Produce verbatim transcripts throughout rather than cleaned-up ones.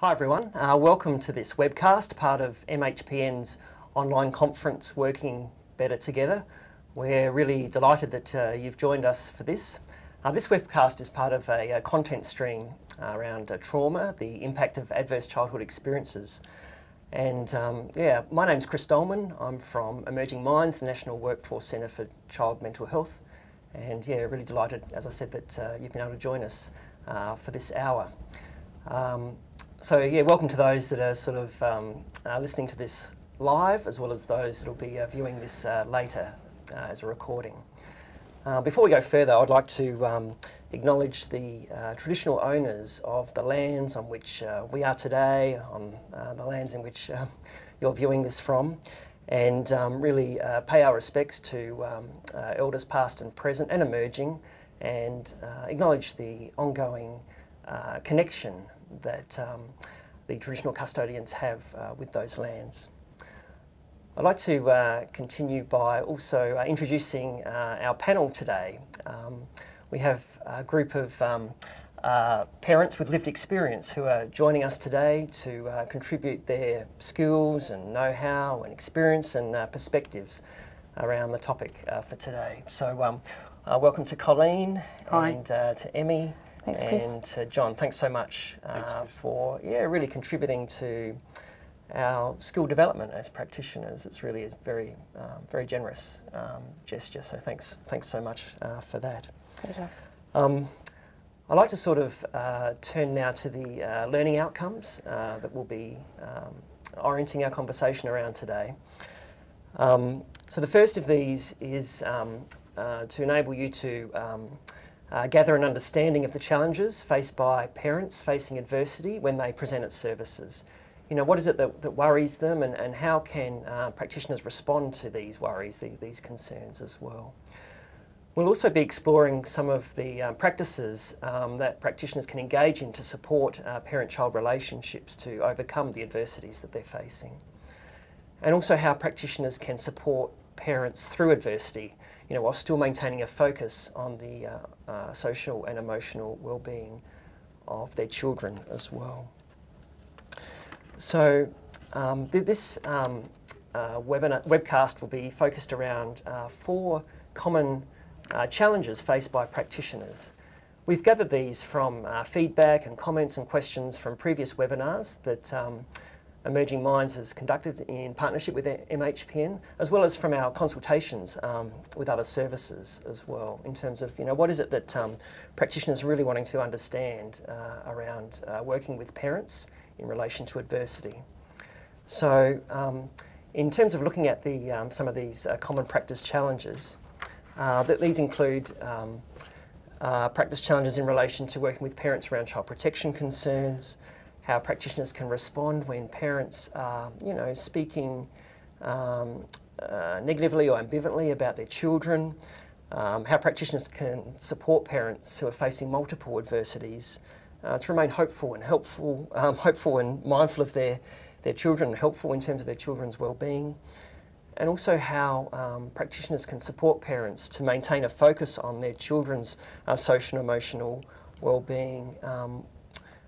Hi everyone, uh, welcome to this webcast, part of M H P N's online conference Working Better Together. We're really delighted that uh, you've joined us for this. Uh, this webcast is part of a, a content stream around uh, trauma, the impact of adverse childhood experiences. And um, yeah, my name's Chris Dolman. I'm from Emerging Minds, the National Workforce Centre for Child Mental Health. And yeah, really delighted, as I said, that uh, you've been able to join us uh, for this hour. Um, So yeah, welcome to those that are sort of um, uh, listening to this live, as well as those that will be uh, viewing this uh, later uh, as a recording. Uh, before we go further, I'd like to um, acknowledge the uh, traditional owners of the lands on which uh, we are today, on uh, the lands in which uh, you're viewing this from, and um, really uh, pay our respects to um, uh, elders past and present and emerging, and uh, acknowledge the ongoing uh, connection that um, the traditional custodians have uh, with those lands. I'd like to uh, continue by also uh, introducing uh, our panel today. Um, we have a group of um, uh, parents with lived experience who are joining us today to uh, contribute their skills and know-how and experience and uh, perspectives around the topic uh, for today. So um, uh, welcome to Colleen. Hi. And uh, to Emmy. Thanks, Chris. And uh, John, thanks so much uh, thanks, for yeah, really contributing to our skill development as practitioners. It's really a very, um, very generous um, gesture. So thanks, thanks so much uh, for that. Pleasure. Um, I'd like to sort of uh, turn now to the uh, learning outcomes uh, that we'll be um, orienting our conversation around today. Um, so the first of these is um, uh, to enable you to um, Uh, gather an understanding of the challenges faced by parents facing adversity when they present at services. You know, what is it that, that worries them, and, and how can uh, practitioners respond to these worries, the, these concerns as well. We'll also be exploring some of the uh, practices um, that practitioners can engage in to support uh, parent-child relationships to overcome the adversities that they're facing. And also how practitioners can support parents through adversity, you know, while still maintaining a focus on the uh, uh, social and emotional well-being of their children as well. So um, th this um, uh, webinar, webcast will be focused around uh, four common uh, challenges faced by practitioners. We've gathered these from uh, feedback and comments and questions from previous webinars that um, Emerging Minds has conducted in partnership with M H P N, as well as from our consultations um, with other services as well, in terms of, you know, what is it that um, practitioners are really wanting to understand uh, around uh, working with parents in relation to adversity. So um, in terms of looking at the, um, some of these uh, common practice challenges, uh, that these include um, uh, practice challenges in relation to working with parents around child protection concerns, how practitioners can respond when parents are, you know, speaking um, uh, negatively or ambivalently about their children, um, how practitioners can support parents who are facing multiple adversities uh, to remain hopeful and helpful, um, hopeful and mindful of their, their children, helpful in terms of their children's well-being, and also how um, practitioners can support parents to maintain a focus on their children's uh, social and emotional well-being um,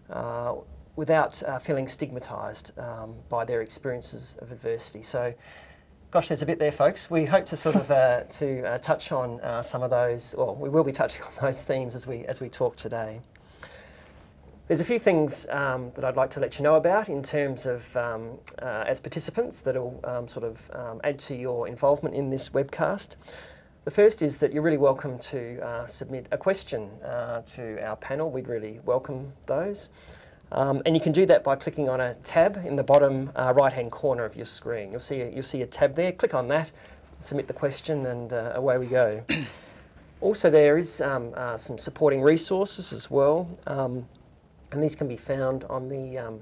uh, without uh, feeling stigmatised um, by their experiences of adversity. So, gosh, there's a bit there, folks. We hope to sort of uh, to uh, touch on uh, some of those, or well, we will be touching on those themes as we as we talk today. There's a few things um, that I'd like to let you know about in terms of um, uh, as participants that will um, sort of um, add to your involvement in this webcast. The first is that you're really welcome to uh, submit a question uh, to our panel. We'd really welcome those. Um, and you can do that by clicking on a tab in the bottom uh, right-hand corner of your screen. You'll see, a, you'll see a tab there. Click on that, submit the question, and uh, away we go. Also, there is um, uh, some supporting resources as well, um, and these can be found on the, um,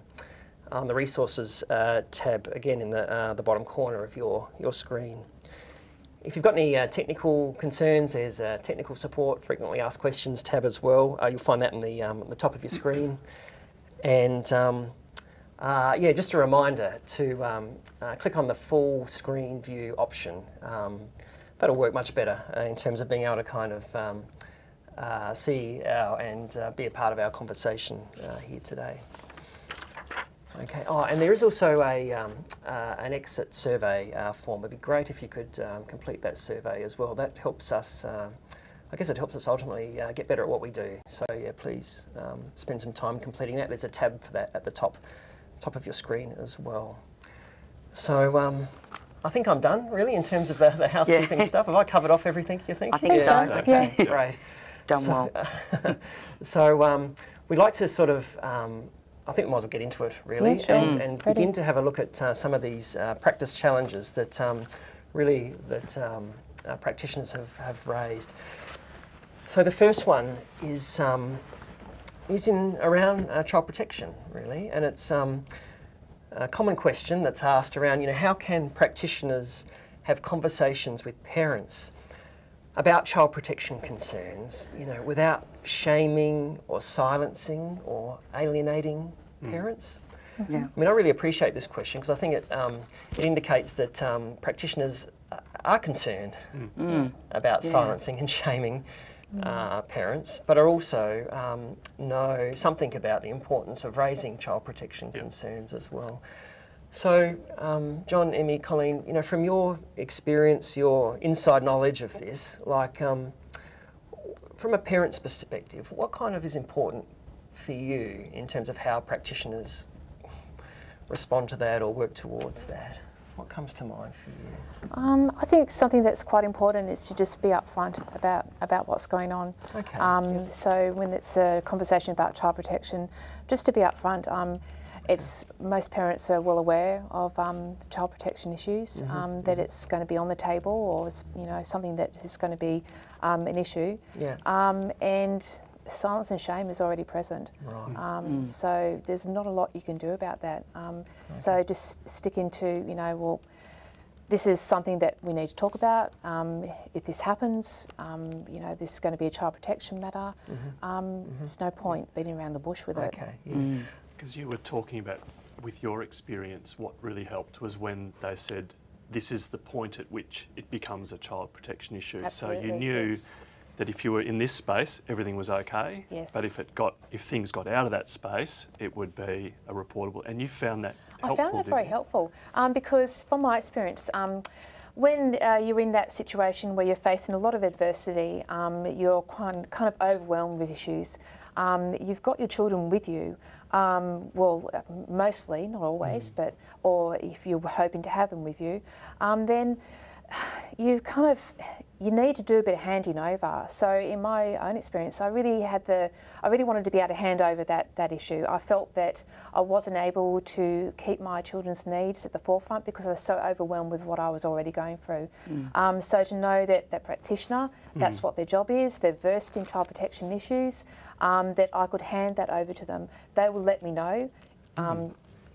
on the resources uh, tab, again in the, uh, the bottom corner of your, your screen. If you've got any uh, technical concerns, there's uh, technical support, frequently asked questions tab as well. Uh, you'll find that in the, um, the top of your screen. And um, uh, yeah, just a reminder to um, uh, click on the full screen view option. Um, that'll work much better uh, in terms of being able to kind of um, uh, see our, and uh, be a part of our conversation uh, here today. Okay. Oh, and there is also a um, uh, an exit survey uh, form. It'd be great if you could um, complete that survey as well. That helps us. Uh, I guess it helps us ultimately uh, get better at what we do. So yeah, please um, spend some time completing that. There's a tab for that at the top top of your screen as well. So um, I think I'm done really in terms of the, the housekeeping yeah. stuff. Have I covered off everything? You think? I think yeah. so. Okay. Yeah. Great. Done so, well. so um, we'd like to sort of. Um, I think we might as well get into it, really, yeah, sure. and, and begin to have a look at uh, some of these uh, practice challenges that um, really that um, our practitioners have, have raised. So the first one is um, is in around uh, child protection, really, and it's um, a common question that's asked around, you know, how can practitioners have conversations with parents about child protection concerns, you know, without shaming or silencing or alienating mm. parents? Mm-hmm. Yeah. I mean, I really appreciate this question because I think it, um, it indicates that um, practitioners are concerned mm. about yeah. silencing and shaming mm. uh, parents, but are also um, know something about the importance of raising child protection yeah. concerns as well. So, um, John, Emmy, Colleen, you know, from your experience, your inside knowledge of this, like, um, from a parent's perspective, what kind of is important for you in terms of how practitioners respond to that or work towards that? What comes to mind for you? Um, I think something that's quite important is to just be upfront about about what's going on. Okay. Um, yeah. So when it's a conversation about child protection, just to be upfront. Um, It's, most parents are well aware of um, the child protection issues, mm-hmm. um, that it's going to be on the table or it's, you know, something that is going to be um, an issue. Yeah. Um, and silence and shame is already present. Right. Um, mm. So there's not a lot you can do about that. Um, okay. So just stick into, you know, well, this is something that we need to talk about. Um, if this happens, um, you know, this is going to be a child protection matter. Mm-hmm. Um, mm-hmm. There's no point beating around the bush with okay. it. Okay. Yeah. Mm. Because you were talking about, with your experience, what really helped was when they said, this is the point at which it becomes a child protection issue. Absolutely, so you knew yes. that if you were in this space, everything was okay, yes. but if it got, if things got out of that space, it would be a reportable. And you found that helpful, I found that very you? helpful, um, because from my experience, um, when uh, you're in that situation where you're facing a lot of adversity, um, you're quite, kind of overwhelmed with issues, um, you've got your children with you, Um, well, mostly, not always, mm. but, or if you're hoping to have them with you, um, then you kind of, you need to do a bit of handing over. So in my own experience, I really had the, I really wanted to be able to hand over that, that issue. I felt that I wasn't able to keep my children's needs at the forefront because I was so overwhelmed with what I was already going through. Mm. Um, so to know that that practitioner, that's mm. what their job is, they're versed in child protection issues, um, that I could hand that over to them. They will let me know. Um, mm.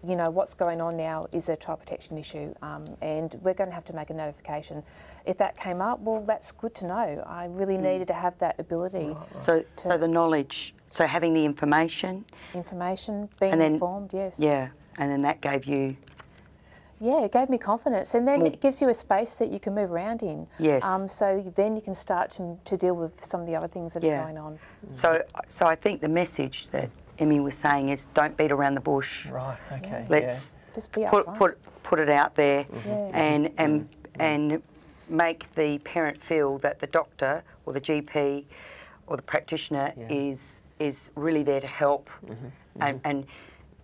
you know, what's going on now is a child protection issue, um, and we're going to have to make a notification. If that came up, well, that's good to know. I really mm. needed to have that ability. Right, right. So, so the knowledge, so having the information. Information, being and then, informed, yes. Yeah, and then that gave you... Yeah, it gave me confidence, and then mm. it gives you a space that you can move around in. Yes. Um, so then you can start to, to deal with some of the other things that yeah. are going on. Mm. So, so I think the message that Emmy was saying is don't beat around the bush. Right. Okay. Let's yeah. just be put, put put it out there, mm-hmm. yeah. and and mm-hmm. and make the parent feel that the doctor or the G P or the practitioner yeah. is is really there to help, mm-hmm. Mm-hmm. and and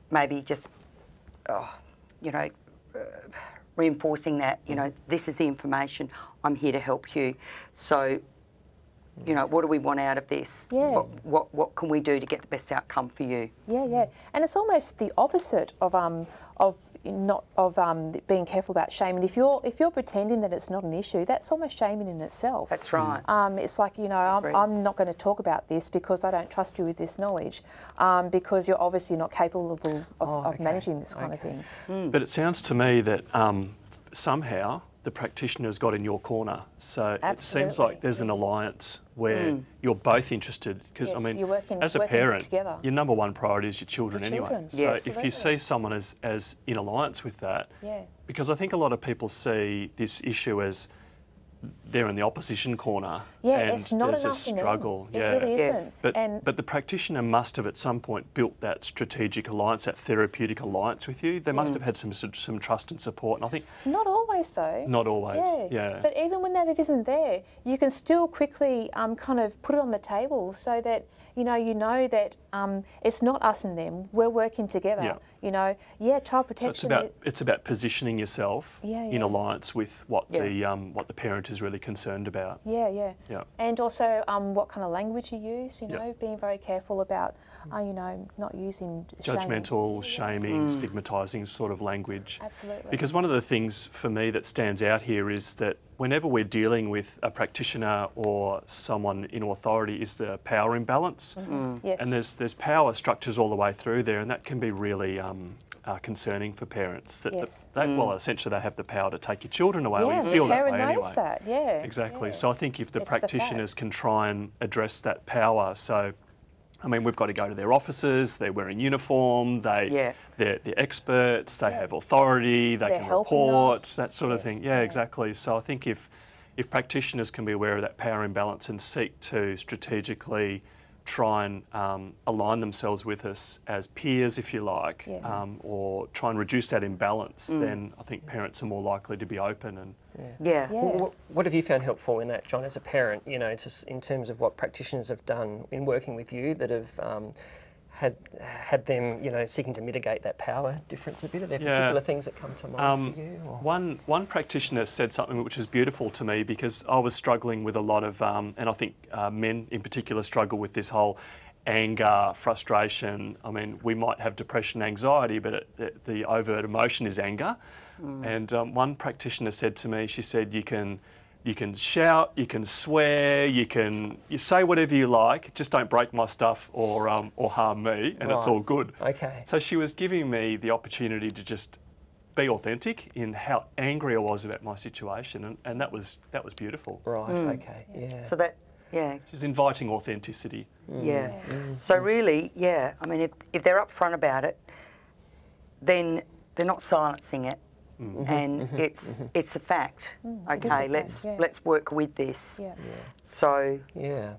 maybe just oh, you know uh, reinforcing that you know this is the information, I'm here to help you, so. You know, what do we want out of this? Yeah. What, what what can we do to get the best outcome for you? Yeah, yeah. And it's almost the opposite of um of not of um being careful about shaming. If you're if you're pretending that it's not an issue, that's almost shaming in itself. That's right. Um, it's like you know I'm I'm not going to talk about this because I don't trust you with this knowledge, um, because you're obviously not capable of, of, oh, okay. of managing this kind okay. of thing. Mm. But it sounds to me that um somehow. the practitioner's got in your corner, so Absolutely. it seems like there's an alliance where mm. you're both interested. Because yes, I mean, working, as a parent, together. your number one priority is your children, your children. anyway. Yes. So Absolutely. if you see someone as as in alliance with that, yeah. because I think a lot of people see this issue as they're in the opposition corner, yeah, and it's not there's enough a struggle. Yeah, it really yes. isn't. But, and but the practitioner must have at some point built that strategic alliance, that therapeutic alliance with you. They must mm. have had some some trust and support. And I think not always though. Not always. Yeah. yeah. But even when that isn't there, you can still quickly um, kind of put it on the table so that you know you know that um, it's not us and them. We're working together. Yeah. You know, yeah, child protection. So it's about it's about positioning yourself yeah, yeah. in alliance with what yeah. the um, what the parent is really concerned about. Yeah, yeah, yeah. And also, um, what kind of language you use. You know, yeah. being very careful about, uh, you know, not using judgmental, shaming, shaming yeah. mm. stigmatising sort of language. Absolutely. Because one of the things for me that stands out here is that whenever we're dealing with a practitioner or someone in authority, is the power imbalance. Mm-hmm. Yes. And there's there's power structures all the way through there, and that can be really um, Um, uh, concerning for parents that yes. the, they, mm. well, essentially they have the power to take your children away. Yeah, when you feel that way anyway. Knows that. Yeah, exactly. Yeah. So I think if the it's practitioners the can try and address that power, so I mean we've got to go to their offices. They're wearing uniform. They yeah. they're, they're experts. They yeah. have authority. They they're can report us. That sort yes. of thing. Yeah, yeah, exactly. So I think if if practitioners can be aware of that power imbalance and seek to strategically try and um, align themselves with us as peers, if you like, yes. um, or try and reduce that imbalance, mm. then I think parents are more likely to be open. And yeah. yeah. yeah. What, what have you found helpful in that, John, as a parent, you know, just in terms of what practitioners have done in working with you that have um, had had them, you know, seeking to mitigate that power difference a bit? Are there yeah. particular things that come to mind um, for you? Or? One, one practitioner said something which was beautiful to me, because I was struggling with a lot of, um, and I think uh, men in particular struggle with this whole anger, frustration. I mean, we might have depression, anxiety, but it, it, the overt emotion is anger. Mm. And um, one practitioner said to me, she said, you can... You can shout, you can swear, you can you say whatever you like, just don't break my stuff or um, or harm me, and right. it's all good. Okay. So she was giving me the opportunity to just be authentic in how angry I was about my situation, and, and that was that was beautiful. Right. Mm. Okay. Yeah. So that yeah. she's inviting authenticity. Mm. Yeah. Mm. So really, yeah. I mean, if if they're upfront about it, then they're not silencing it. Mm-hmm. And mm-hmm. it's mm-hmm. it's a fact. Mm, okay, let's yeah. let's work with this. Yeah. Yeah. So yeah,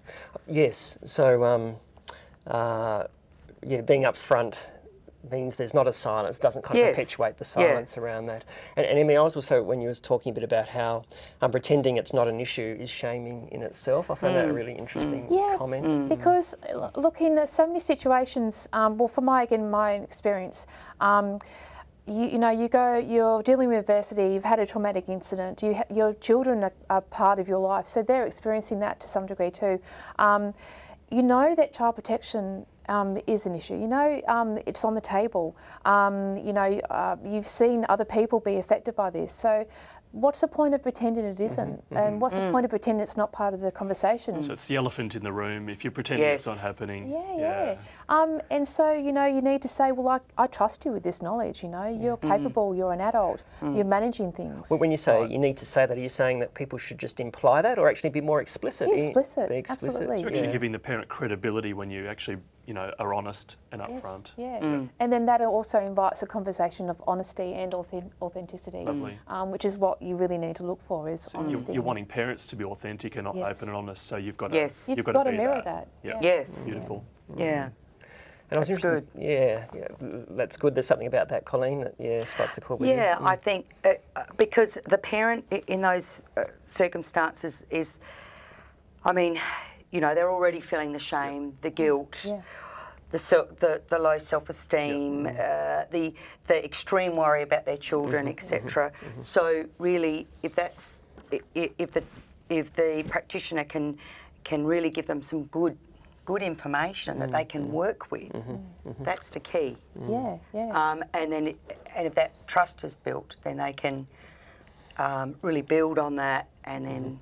yes. So um, uh, yeah, being upfront means there's not a silence. Doesn't kind of yes. perpetuate the silence yeah. around that. And, and Emmy, I was also when you was talking a bit about how um, pretending it's not an issue is shaming in itself. I found mm. that a really interesting mm. comment. Yeah, mm. because look, in so many situations, um, well, for my again my experience. Um, You, you know, you go, you're dealing with adversity, you've had a traumatic incident, you ha your children are, are part of your life, so they're experiencing that to some degree too. Um, you know that child protection um, is an issue, you know um, it's on the table, um, you know, uh, you've seen other people be affected by this, so what's the point of pretending it isn't? Mm-hmm, and mm-hmm. what's the mm. point of pretending it's not part of the conversation? So it's the elephant in the room if you're pretending yes. it's not happening. Yeah, yeah. yeah. Um, and so, you know, you need to say, well, I, I trust you with this knowledge, you know, you're mm. capable, you're an adult, mm. you're managing things. Well, when you say right. you need to say that, are you saying that people should just imply that or actually be more explicit? Yeah, explicit, be explicit. Absolutely. You're actually yeah. giving the parent credibility when you actually, you know, are honest and upfront. Yes, yeah. Mm. And then that also invites a conversation of honesty and authenticity, um, which is what you really need to look for is so honesty. You're, you're wanting parents to be authentic and yes. open and honest, so you've got to, yes. you've, you've got, got to, to mirror that. that. Yeah. Yes. Beautiful. Yeah. yeah. And I was that's good. Yeah, yeah, that's good. There's something about that, Colleen, that yeah, strikes a chord with yeah, you. I think uh, because the parent in those uh, circumstances is, I mean, you know, they're already feeling the shame, yeah. the guilt, yeah. the, the the low self-esteem, yeah. uh, the the extreme worry about their children, mm-hmm, et cetera. Mm-hmm. So really, if that's if the if the practitioner can can really give them some good. good information that they can work with. Mm-hmm. Mm-hmm. That's the key. Yeah, yeah. Um, and then, it, and if that trust is built, then they can um, really build on that, and then,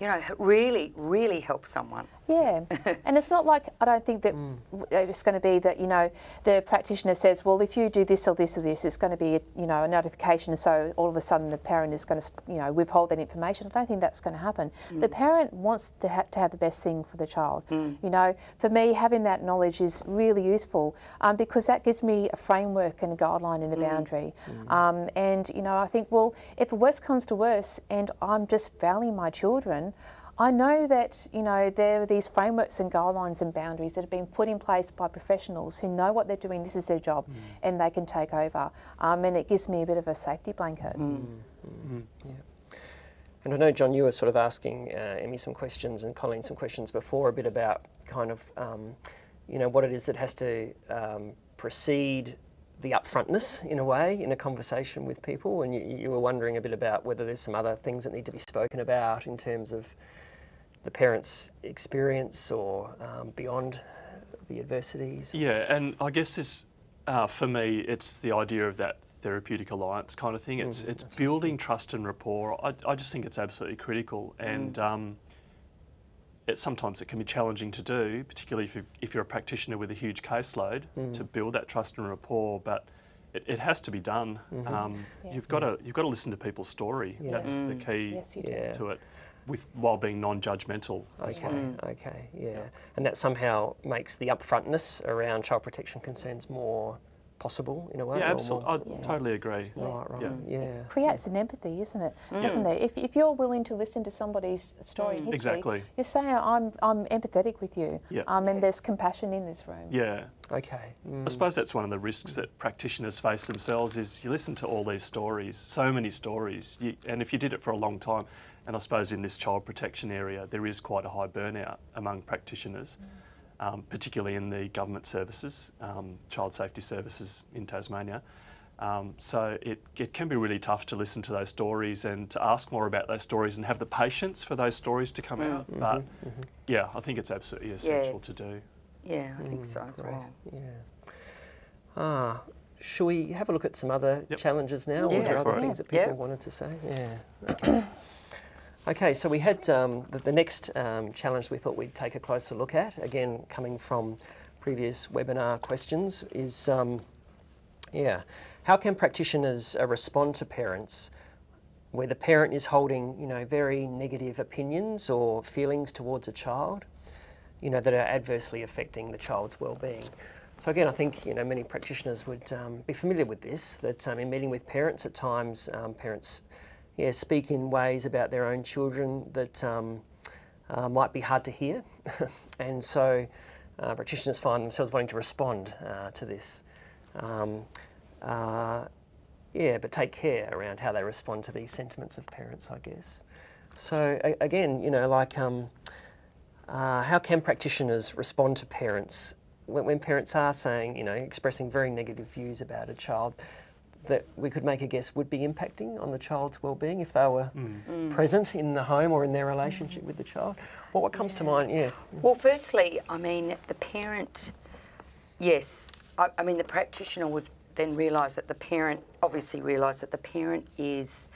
you know, really, really help someone. Yeah, and it's not like, I don't think that mm. it's going to be that, you know, the practitioner says, well, if you do this or this or this, it's going to be, a, you know, a notification, so all of a sudden the parent is going to, you know, withhold that information. I don't think that's going to happen. Mm. The parent wants to, ha to have the best thing for the child. Mm. You know, for me, having that knowledge is really useful um, because that gives me a framework and a guideline and a mm. boundary. Mm. Um, and, you know, I think, well, if worse comes to worse and I'm just valuing my children, I know that, you know, there are these frameworks and guidelines and boundaries that have been put in place by professionals who know what they're doing, this is their job, mm. and they can take over. Um, and it gives me a bit of a safety blanket. Mm. Mm. Yeah. And I know, John, you were sort of asking uh, Emmy some questions and Colleen some questions before, a bit about kind of, um, you know, what it is that has to um, precede the upfrontness, in a way, in a conversation with people. And you, you were wondering a bit about whether there's some other things that need to be spoken about in terms of the parents' experience or um, beyond the adversities? Yeah, and I guess this, uh, for me, it's the idea of that therapeutic alliance kind of thing. It's, mm, it's building right. trust and rapport. I, I just think it's absolutely critical, and mm. um, it, sometimes it can be challenging to do, particularly if, you, if you're a practitioner with a huge caseload, mm. to build that trust and rapport, but it, it has to be done. Mm-hmm. um, yeah. You've got yeah. to, you've got to listen to people's story. Yeah. That's mm. the key yes, you do. Yeah. to it. With, while being non-judgmental as okay, well. Okay, yeah. yeah. And that somehow makes the upfrontness around child protection concerns more possible, in a way? Yeah, absolutely. More, I yeah. totally agree. Yeah. Right, right. Yeah. yeah. It creates an empathy, isn't it? Mm. Doesn't it? If, if you're willing to listen to somebody's story mm. history, exactly. you're saying, I'm, I'm empathetic with you, yeah. um, and there's compassion in this room. Yeah. Okay. Mm. I suppose that's one of the risks that practitioners face themselves is you listen to all these stories, so many stories, you, and if you did it for a long time, and I suppose in this child protection area, there is quite a high burnout among practitioners, mm. um, particularly in the government services, um, child safety services in Tasmania. Um, so it, it can be really tough to listen to those stories and to ask more about those stories and have the patience for those stories to come mm. out. Mm-hmm, but mm-hmm. yeah, I think it's absolutely essential yeah. to do. Yeah, I think mm, so as well. Right. Yeah. Ah. Shall we have a look at some other yep. challenges now? Yeah. Or other right. things that people yep. wanted to say? Yeah. Okay. Okay, so we had um, the, the next um, challenge we thought we'd take a closer look at, again, coming from previous webinar questions, is, um, yeah, how can practitioners uh, respond to parents where the parent is holding, you know, very negative opinions or feelings towards a child, you know, that are adversely affecting the child's well-being? So again, I think, you know, many practitioners would um, be familiar with this, that um, in meeting with parents at times, um, parents... Yeah, speak in ways about their own children that um, uh, might be hard to hear, and so uh, practitioners find themselves wanting to respond uh, to this. Um, uh, yeah, but take care around how they respond to these sentiments of parents, I guess. So a again, you know, like um, uh, how can practitioners respond to parents when, when parents are saying, you know, expressing very negative views about a child that we could make a guess would be impacting on the child's well-being if they were mm. Mm. present in the home or in their relationship mm. with the child? Well, what comes yeah. to mind? Yeah. Well, firstly, I mean, the parent, yes, I, I mean, the practitioner would then realise that the parent, obviously realise that the parent is,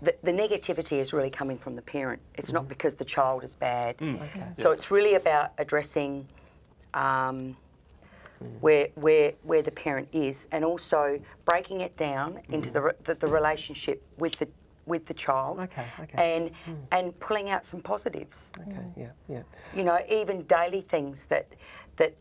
the, the negativity is really coming from the parent. It's mm. not because the child is bad. Mm. Okay. Yeah. So it's really about addressing um, Mm. where where where the parent is, and also breaking it down into mm. the, re the the relationship with the with the child, okay, okay. and mm. and pulling out some positives. Okay, mm. yeah, yeah. You know, even daily things that that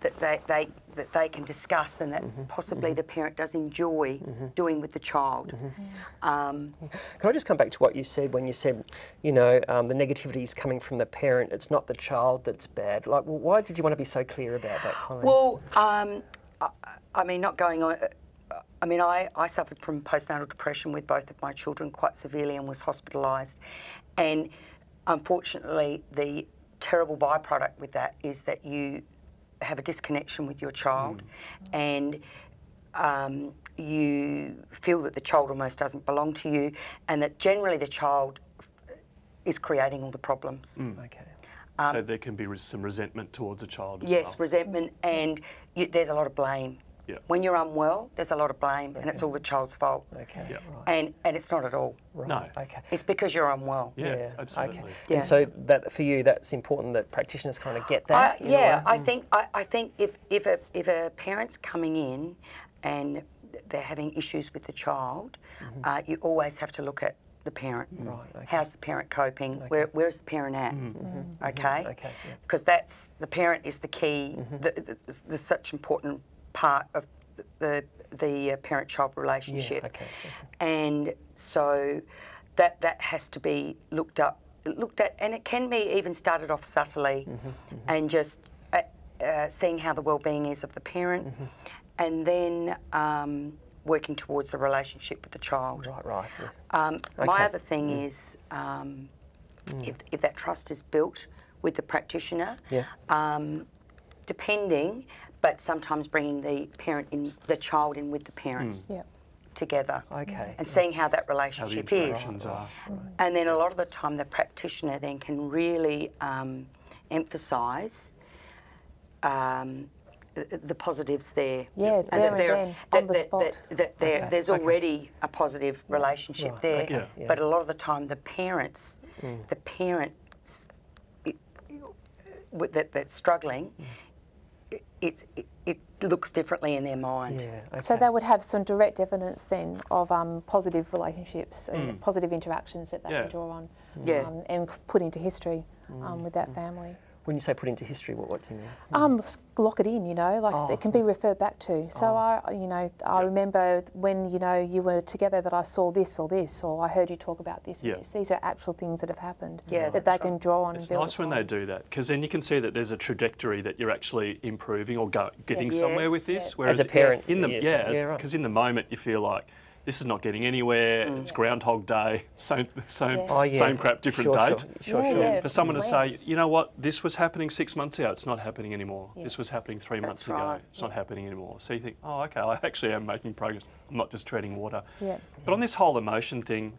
that they they that they can discuss, and that mm-hmm, possibly mm-hmm. the parent does enjoy mm-hmm. doing with the child. Mm-hmm. um, Can I just come back to what you said when you said, you know, um, the negativity is coming from the parent, it's not the child that's bad. Like, well, why did you want to be so clear about that, Colleen? Well, um, I, I mean, not going on, I mean, I, I suffered from postnatal depression with both of my children quite severely and was hospitalised. And unfortunately, the terrible byproduct with that is that you have a disconnection with your child, mm. and um, you feel that the child almost doesn't belong to you, and that generally the child is creating all the problems. Mm. Okay. Um, so there can be some resentment towards a child as yes, well. Yes, resentment, and you, there's a lot of blame. Yeah. When you're unwell, there's a lot of blame, okay. and it's all the child's fault. Okay. Yeah. Right. And and it's not at all. Right. No. Okay. It's because you're unwell. Yeah. yeah. Absolutely. Okay. Yeah. And so that for you, that's important that practitioners kind of get that. I, yeah. I mm. think I, I think if if a if a parent's coming in, and they're having issues with the child, mm-hmm. uh, you always have to look at the parent. Right. Okay. How's the parent coping? Okay. Where where's the parent at? Mm-hmm. Okay. Okay. Because yeah. that's the parent is the key. Mm-hmm. the, the, the such important. part of the the parent-child relationship, yeah, okay, okay. and so that that has to be looked up, looked at, and it can be even started off subtly, mm-hmm, mm-hmm. and just uh, uh, seeing how the well-being is of the parent, mm-hmm. and then um, working towards the relationship with the child. Right, right. Yes. Um, okay. My other thing mm. is um, mm. if if that trust is built with the practitioner, yeah. um, depending. But sometimes bringing the parent in, the child in with the parent, mm. yeah. together, okay, and seeing how that relationship how is, are. Right. and then a lot of the time the practitioner then can really um, emphasise um, the, the positives there. Yeah, and there that again, that, on that, the spot. That, that okay. There's okay. already a positive relationship right. there, okay. yeah. but a lot of the time the parents, mm. the parents it, it, that that's struggling. Mm. It, it, it looks differently in their mind. Yeah, okay. So they would have some direct evidence then of um, positive relationships, mm. and positive interactions that they yeah. can draw on yeah. um, and put into history mm. um, with that mm. family. When you say put into history, what, what do you mean? Um, lock it in, you know, like oh. it can be referred back to. So oh. I, you know, I yep. remember when, you know, you were together that I saw this or this, or I heard you talk about this yep. and this. These are actual things that have happened yeah, that they can draw on. It's and nice when on. They do that, because then you can see that there's a trajectory that you're actually improving or go, getting yes. somewhere with this. Yes. Whereas as a parent, in the, yes. yeah, because yeah, right. in the moment you feel like, this is not getting anywhere, mm. it's Groundhog Day, same same, yeah. oh, yeah. same crap, different sure, date. Sure, sure, sure. Yeah, for someone to say, you know what, this was happening six months ago, it's not happening anymore. Yes. This was happening three That's months right. ago, it's yeah. not happening anymore. So you think, oh, okay, I actually am making progress, I'm not just treading water. Yeah. But on this whole emotion thing,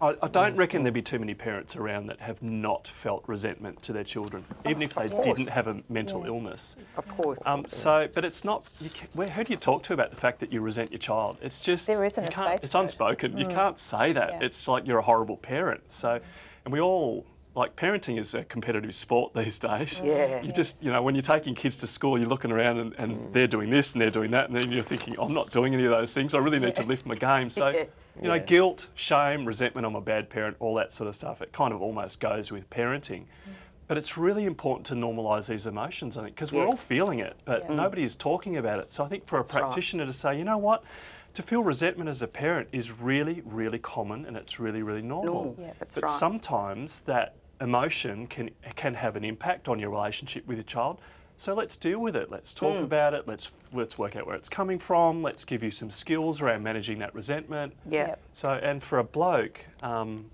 I, I don't mm. reckon there'd be too many parents around that have not felt resentment to their children, even if they didn't have a mental yeah. illness. Of course. Um, so, but it's not. You can, where, who do you talk to about the fact that you resent your child? It's just there isn't you can't, a space. It's unspoken. It. You mm. can't say that. Yeah. It's like you're a horrible parent. So, and we all. Like parenting is a competitive sport these days. Yeah. You just, you know, when you're taking kids to school, you're looking around and, and mm. they're doing this and they're doing that, and then you're thinking, I'm not doing any of those things. I really need yeah. to lift my game. So, yeah. you know, guilt, shame, resentment, I'm a bad parent, all that sort of stuff. It kind of almost goes with parenting. Mm. But it's really important to normalise these emotions, I think, because yes. we're all feeling it, but yeah. nobody is talking about it. So I think for a That's practitioner right. to say, you know what? To feel resentment as a parent is really, really common, and it's really, really normal. Yeah, that's but right. sometimes that emotion can can have an impact on your relationship with your child. So let's deal with it. Let's talk mm. about it. Let's let's work out where it's coming from. Let's give you some skills around managing that resentment. Yeah. Yep. So and for a bloke, um,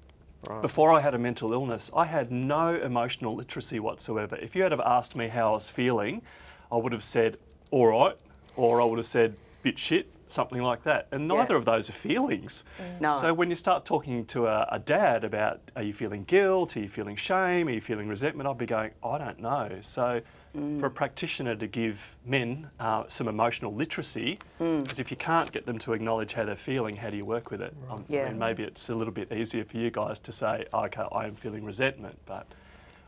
right. before I had a mental illness, I had no emotional literacy whatsoever. If you had have asked me how I was feeling, I would have said all right, or I would have said bit shit. Something like that, and neither yeah. of those are feelings. Mm. No. So when you start talking to a, a dad about, are you feeling guilt, are you feeling shame, are you feeling resentment, I'll be going, I don't know. So mm. for a practitioner to give men uh, some emotional literacy, because mm. if you can't get them to acknowledge how they're feeling, how do you work with it? Right. Um, yeah. And maybe it's a little bit easier for you guys to say, oh, okay, I am feeling resentment, but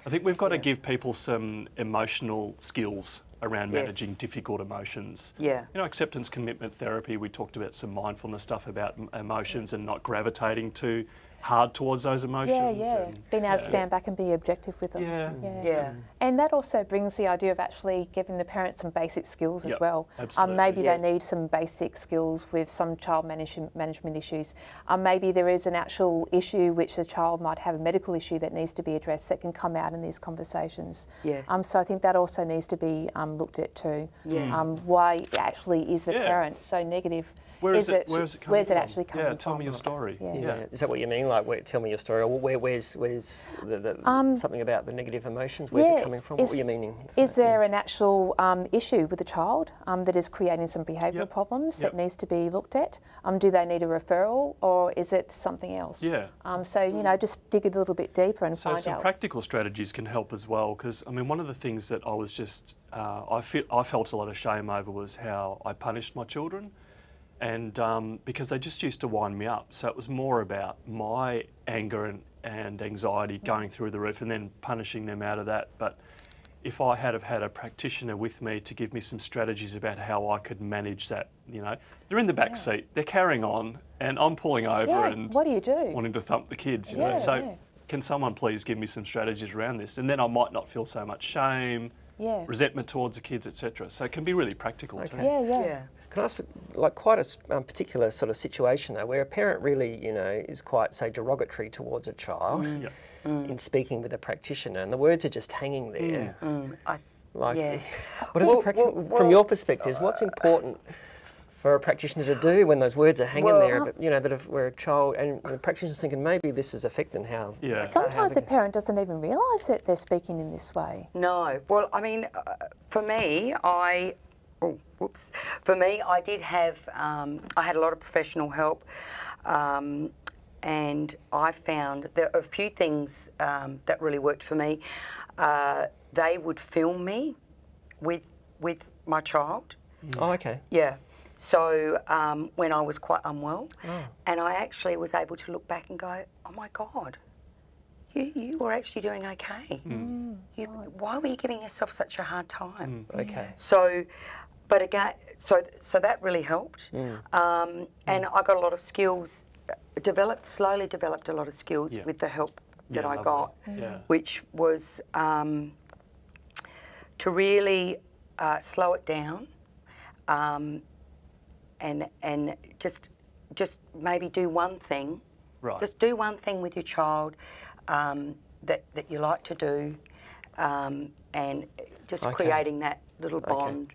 I think we've got yeah. to give people some emotional skills around yes. managing difficult emotions. Yeah. You know, acceptance commitment therapy, we talked about some mindfulness stuff about emotions yeah. and not gravitating too hard towards those emotions. Yeah, yeah. And, Being able yeah. to stand back and be objective with them. Yeah. Yeah. yeah. And that also brings the idea of actually giving the parents some basic skills yep. as well. Absolutely. Um, maybe yes. they need some basic skills with some child manage management issues. Um, maybe there is an actual issue which the child might have, a medical issue that needs to be addressed that can come out in these conversations. Yes. Um, so I think that also needs to be um, looked at too. Yeah. Um, why actually is the yeah. parent so negative? Where is, is it? it where is it coming where's from? it actually coming? Yeah, tell from. me your story. Yeah. Yeah. Yeah. Is that what you mean? Like, where, tell me your story. Or where, where's, where's the, the, um, something about the negative emotions? Where's yeah, it coming from? Is, what were you meaning? Is there yeah. an actual um, issue with a child um, that is creating some behavioural yep. problems yep. that needs to be looked at? Um, do they need a referral, or is it something else? Yeah. Um, so you mm. know, just dig a little bit deeper and so find out. So some practical strategies can help as well, because I mean, one of the things that I was just uh, I feel I felt a lot of shame over was how I punished my children. And um, because they just used to wind me up. So it was more about my anger and, and anxiety going through the roof and then punishing them out of that. But if I had have had a practitioner with me to give me some strategies about how I could manage that, you know, they're in the back yeah. seat, they're carrying on, and I'm pulling over yeah, and what do you do? Wanting to thump the kids, you yeah, know. So yeah. can someone please give me some strategies around this? And then I might not feel so much shame, yeah. resentment towards the kids, et cetera. So it can be really practical okay. too. Yeah, yeah. yeah. Can I ask for like quite a um, particular sort of situation though, where a parent really, you know, is quite, say, derogatory towards a child mm. Yep. Mm. in speaking with a practitioner, and the words are just hanging there. Yeah. Mm. I, like, yeah. what is well, a well, well, from your perspective, uh, what's important for a practitioner to do when those words are hanging well, there? But you know that if we're a child, and the practitioner's thinking maybe this is affecting how. Yeah. Sometimes how a parent doesn't even realise that they're speaking in this way. No. Well, I mean, uh, for me, I. Oh, whoops. For me, I did have, um, I had a lot of professional help, um, and I found there are a few things um, that really worked for me. Uh, they would film me with with my child. Oh, okay. Yeah. So um, when I was quite unwell, oh. and I actually was able to look back and go, oh my God, you, you were actually doing okay. Mm. You, why were you giving yourself such a hard time? Mm. Okay. So. But again, so so that really helped, yeah. um, and yeah. I got a lot of skills developed. Slowly developed a lot of skills yeah. with the help that yeah, I got, yeah. which was um, to really uh, slow it down, um, and and just just maybe do one thing, right. just do one thing with your child um, that that you like to do, um, and just okay. creating that little bond. Okay.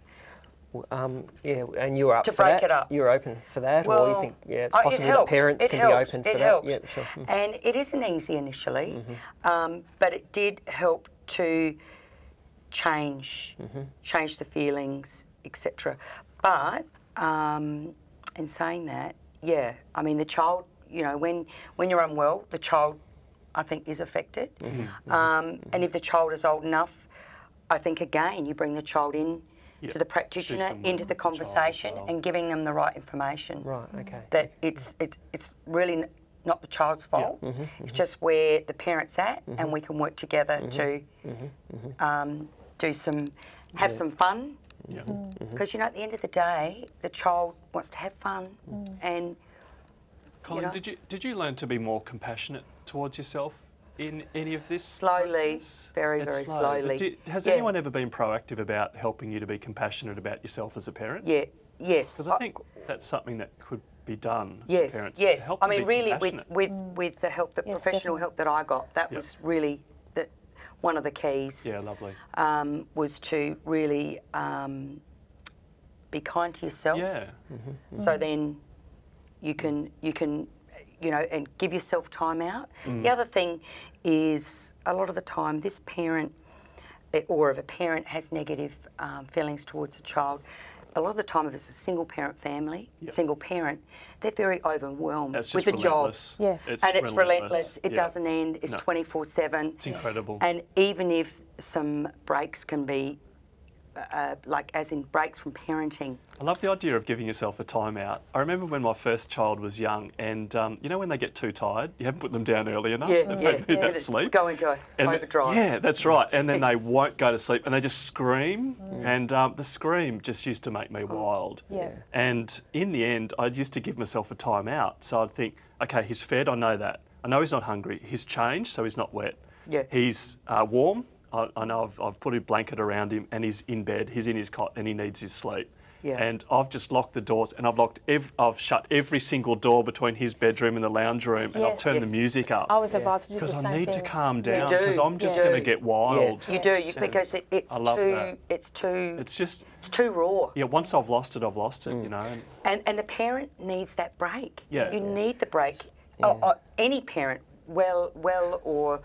Um, yeah, and you were up to for break that. it up. You were open for that, well, or you think yeah, it's possible it that parents it can helped. be open for it that. Helped. Yeah, sure. Mm. And it isn't easy initially, mm-hmm. um, but it did help to change, mm-hmm. change the feelings, et cetera. But um, in saying that, yeah, I mean the child, you know, when when you're unwell, the child, I think, is affected, mm-hmm. Um, mm-hmm. and if the child is old enough, I think again you bring the child in. Yep. To the practitioner, into the conversation, well. and giving them the right information. Right. Okay. That it's it's it's really not the child's fault. Yeah. Mm-hmm, mm-hmm. It's just where the parent's at, mm-hmm. and we can work together mm-hmm. to mm-hmm. um, do some, have yeah. some fun. Because yeah. mm-hmm. you know, at the end of the day, the child wants to have fun. Mm. And Colin, you know, did you did you learn to be more compassionate towards yourself in any of this? Slowly, process? very, it's very slow. slowly. Did, has yeah. anyone ever been proactive about helping you to be compassionate about yourself as a parent? Yeah, yes. Because I, I think that's something that could be done. Yes, parents, yes. To help I mean, really, with, with with the help, the yes, professional definitely. help that I got, that yep. was really the, one of the keys. Yeah, lovely. Um, was to really um, be kind to yourself. Yeah. Mm-hmm. So mm-hmm. then you can you can. you know, and give yourself time out. Mm. The other thing is a lot of the time this parent, or if a parent has negative um, feelings towards a child, a lot of the time if it's a single parent family, yep. single parent, they're very overwhelmed with the relentless. job. Yeah. It's and it's relentless, relentless. it yeah. doesn't end, it's twenty-four seven. No. It's incredible. And even if some breaks can be Uh, like as in breaks from parenting. I love the idea of giving yourself a time out. I remember when my first child was young, and um, you know when they get too tired, you haven't put them down early enough, yeah, and yeah, they need yeah. that sleep. Go into overdrive. Yeah, that's right. And then they won't go to sleep, and they just scream, mm. and um, the scream just used to make me oh. wild. Yeah. And in the end, I used to give myself a time out. So I'd think, okay, he's fed, I know that. I know he's not hungry. He's changed, so he's not wet. Yeah. He's uh, warm. I know I've, I've put a blanket around him, and he's in bed, he's in his cot, and he needs his sleep. Yeah. And I've just locked the doors, and I've locked, ev I've shut every single door between his bedroom and the lounge room, and yes, I've turned yes. the music up. I was yeah. about to do the same thing. Because I need to calm down, because I'm just yeah. going to get wild. Yeah. You do, you, because it, it's, too, it's too. It's just. It's too raw. Yeah. Once I've lost it, I've lost it. Mm. You know. And, and and the parent needs that break. Yeah. You yeah. need the break. Yeah. Or, or any parent, well, well or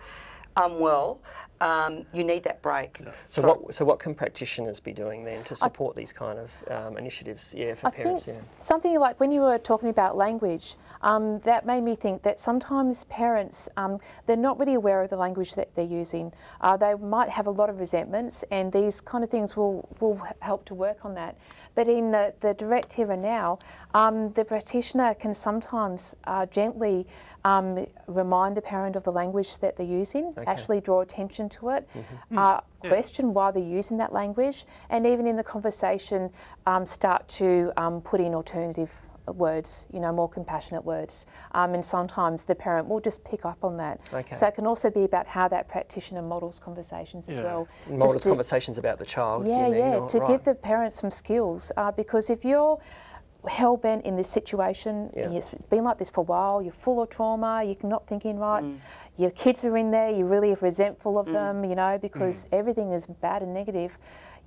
unwell. Um, you need that break. Yeah. So, so, what, so what can practitioners be doing then to support I, these kind of um, initiatives yeah, for I parents? Think yeah. Something like when you were talking about language, um, that made me think that sometimes parents, um, they're not really aware of the language that they're using. Uh, they might have a lot of resentments, and these kind of things will, will help to work on that. But in the, the direct here and now, um, the practitioner can sometimes uh, gently um, remind the parent of the language that they're using, okay. actually draw attention to it, mm-hmm. uh, yeah. question why they're using that language, and even in the conversation um, start to um, put in alternative words, you know, more compassionate words. Um, and sometimes the parent will just pick up on that. Okay. So it can also be about how that practitioner models conversations yeah. as well. Models to, conversations about the child. Yeah, yeah, not, to right. give the parent some skills. Uh, because if you're hell-bent in this situation, yeah. and it's been like this for a while, you're full of trauma, you're not thinking right, mm. your kids are in there, you're really resentful of mm. them, you know, because mm. everything is bad and negative.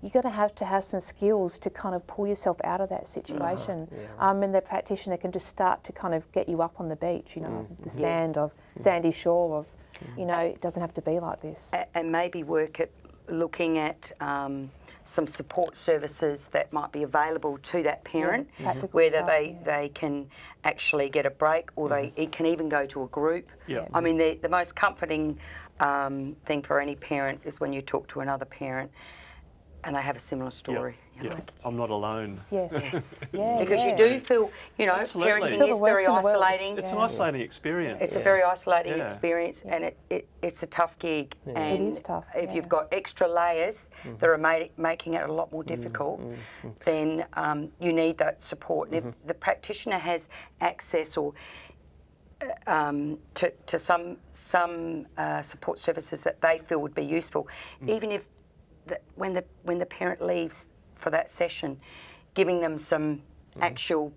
You're going to have to have some skills to kind of pull yourself out of that situation. Uh-huh. yeah, right. um, and the practitioner can just start to kind of get you up on the beach, you know, mm-hmm. the sand yeah. of sandy shore of, mm-hmm. you know, it doesn't have to be like this. And maybe work at looking at um, some support services that might be available to that parent, yeah. mm-hmm. whether stuff, they, yeah. they can actually get a break, or mm-hmm. they it can even go to a group. Yeah. I mean, the, the most comforting um, thing for any parent is when you talk to another parent and they have a similar story. Yep. Yep. Like, I'm not alone. Yes. yes. yeah, because yeah. you do feel, you know, absolutely. Parenting is very isolating. It's, it's yeah. an isolating experience. It's yeah. a very isolating yeah. experience, yeah. and it, it, it's a tough gig. Yeah. And it is tough. If yeah. you've got extra layers mm-hmm. that are made, making it a lot more difficult, mm-hmm. then um, you need that support. And mm-hmm. if the practitioner has access or Um, to, to some, some uh, support services that they feel would be useful, mm. even if That when the when the parent leaves for that session, giving them some mm. actual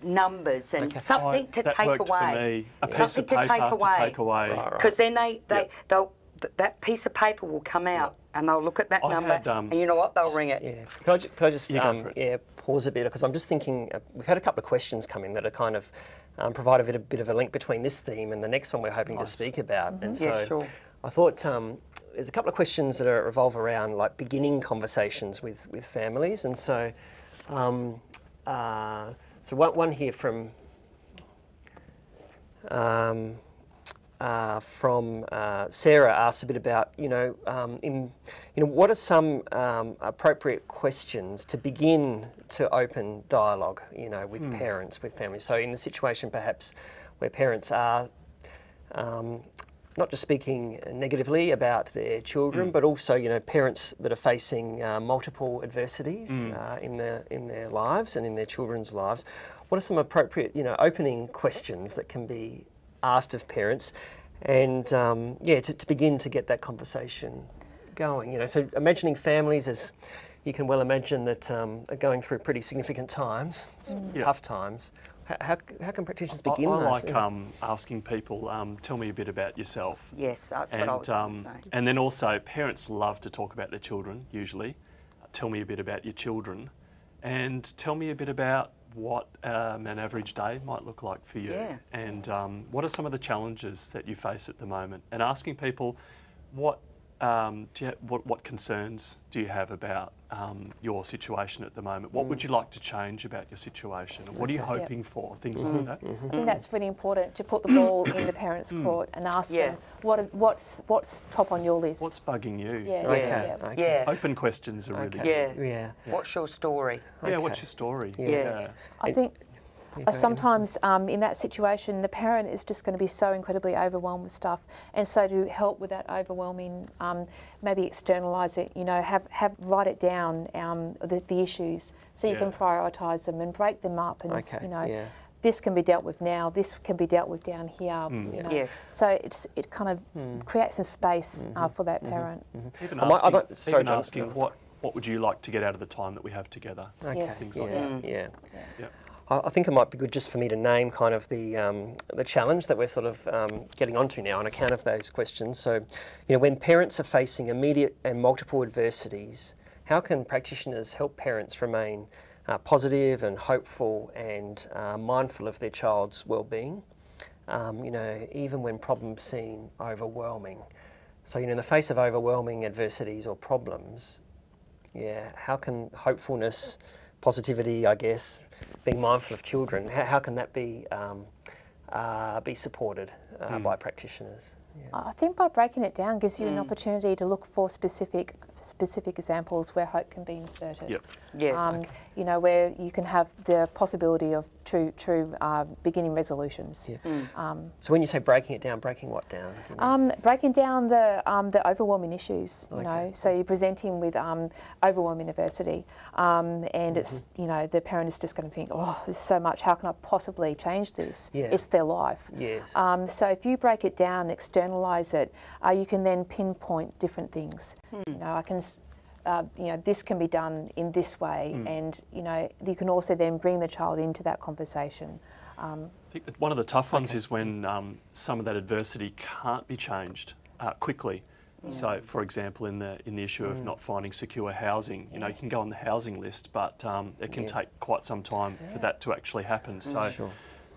numbers and okay. something, oh, to, take away. Me, yeah. something to take away, to take away, because right, right. then they they yep. they'll th that piece of paper will come out yep. and they'll look at that I've number had, um, and you know what, they'll ring it. Yeah. Can I, can I just yeah, um, yeah pause a bit, because I'm just thinking uh, we've had a couple of questions come in that are kind of um, provide a bit a bit of a link between this theme and the next one we're hoping nice. To speak about, mm-hmm. and so yeah, sure. I thought. Um, There's a couple of questions that are, revolve around like beginning conversations with, with families, and so um, uh, so one, one here from um, uh, from uh, Sarah asks a bit about, you know, um, in you know what are some um, appropriate questions to begin to open dialogue, you know, with mm. parents, with families. So in the situation perhaps where parents are. Um, Not just speaking negatively about their children, mm. but also, you know, parents that are facing uh, multiple adversities mm. uh, in their in their lives and in their children's lives. What are some appropriate, you know, opening questions that can be asked of parents, and um, yeah, to, to begin to get that conversation going? You know, so imagining families, as you can well imagine, that um, are going through pretty significant times, mm. tough times. How, how can practitioners begin? I, I like yeah. um, asking people, um, tell me a bit about yourself. Yes, that's and, what I was um, going to say. And then also, parents love to talk about their children, usually. Uh, tell me a bit about your children, and tell me a bit about what um, an average day might look like for you. Yeah. And um, what are some of the challenges that you face at the moment? And asking people, what, um, do you, what, what concerns do you have about Um, your situation at the moment? What mm. would you like to change about your situation? What are you hoping yep. for? Things mm-hmm. like that. Mm-hmm. I think that's really important, to put the ball in the parents' court and ask yeah. them what what's what's top on your list. What's bugging you? Yeah. Yeah. Okay. Yeah. Okay. Yeah. Open questions are okay. really good. Yeah. Yeah. yeah. What's your story? Yeah. Okay. What's your story? Yeah. yeah. yeah. I think. Sometimes um, in that situation, the parent is just going to be so incredibly overwhelmed with stuff, and so to help with that overwhelming, um, maybe externalise it. You know, have have write it down, um, the, the issues, so you yeah. can prioritise them and break them up, and okay. you know, yeah. this can be dealt with now. This can be dealt with down here. Mm. You know? Yes. So it's it kind of mm. creates a space mm-hmm. uh, for that mm-hmm. parent. Mm-hmm. Even asking, I might, I might, sorry, even asking what what would you like to get out of the time that we have together? Okay. Yes. Things yeah. like that. Yeah. yeah. yeah. I think it might be good just for me to name kind of the um, the challenge that we're sort of um, getting onto now on account of those questions. So, you know, when parents are facing immediate and multiple adversities, how can practitioners help parents remain uh, positive and hopeful and uh, mindful of their child's well-being? Um, you know, even when problems seem overwhelming. So, you know, in the face of overwhelming adversities or problems, yeah, how can hopefulness, positivity, I guess, being mindful of children, how, how can that be um, uh, be supported uh, mm. by practitioners? Yeah. I think by breaking it down gives you mm. an opportunity to look for specific specific examples where hope can be inserted. Yep. Yeah. Um, okay. You know, where you can have the possibility of true true uh, beginning resolutions. Yeah. Mm. Um, so when you say breaking it down, breaking what down? Um, breaking down the um, the overwhelming issues. You okay. know, so you're presenting with um, overwhelming adversity, um, and mm-hmm. it's you know the parent is just going to think, oh, there's so much. How can I possibly change this? Yeah. It's their life. Yes. Um, so if you break it down, externalise it, uh, you can then pinpoint different things. Mm. You know, I can. Uh, you know, this can be done in this way, mm. and you know, you can also then bring the child into that conversation. Um, I think that one of the tough ones okay. is when um, some of that adversity can't be changed uh, quickly. Yeah. So, for example, in the in the issue of mm. not finding secure housing, you yes. know, you can go on the housing list, but um, it can yes. take quite some time yeah. for that to actually happen. So, sure.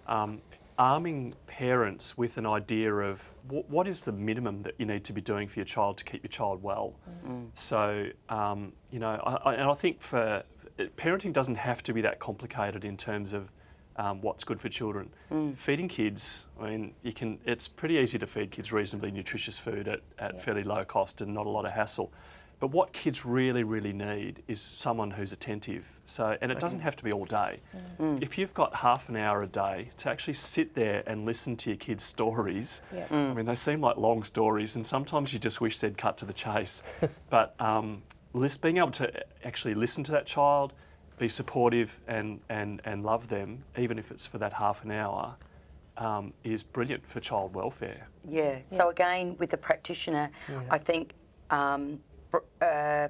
um, arming parents with an idea of what, what is the minimum that you need to be doing for your child to keep your child well. Mm-hmm. So, um, you know, I, I, and I think for parenting doesn't have to be that complicated in terms of um, what's good for children. Mm. Feeding kids, I mean, you can. It's pretty easy to feed kids reasonably nutritious food at, at yeah. fairly low cost and not a lot of hassle. But what kids really, really need is someone who's attentive. So, and it okay. doesn't have to be all day. Mm. Mm. If you've got half an hour a day to actually sit there and listen to your kids' stories, yep. mm. I mean, they seem like long stories, and sometimes you just wish they'd cut to the chase. But um, being able to actually listen to that child, be supportive and, and, and love them, even if it's for that half an hour, um, is brilliant for child welfare. Yeah, yeah. So again, with the practitioner, yeah. I think, um, Uh,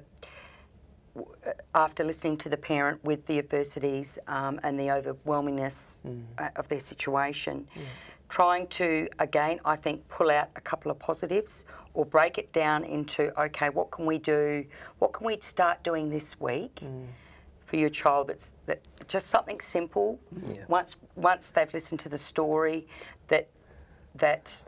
after listening to the parent with the adversities um, and the overwhelmingness mm. of their situation, yeah. trying to, again, I think, pull out a couple of positives or break it down into, okay, what can we do, what can we start doing this week mm. for your child that's that, just something simple, yeah. once once they've listened to the story, that, that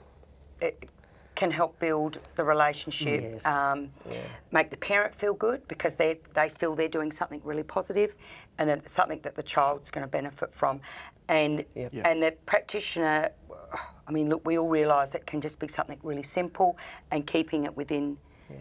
it, can help build the relationship, yes. um, yeah. make the parent feel good because they they feel they're doing something really positive, and then something that the child's going to benefit from, and yep. yeah. and the practitioner. I mean, look, we all realise it can just be something really simple, and keeping it within yeah.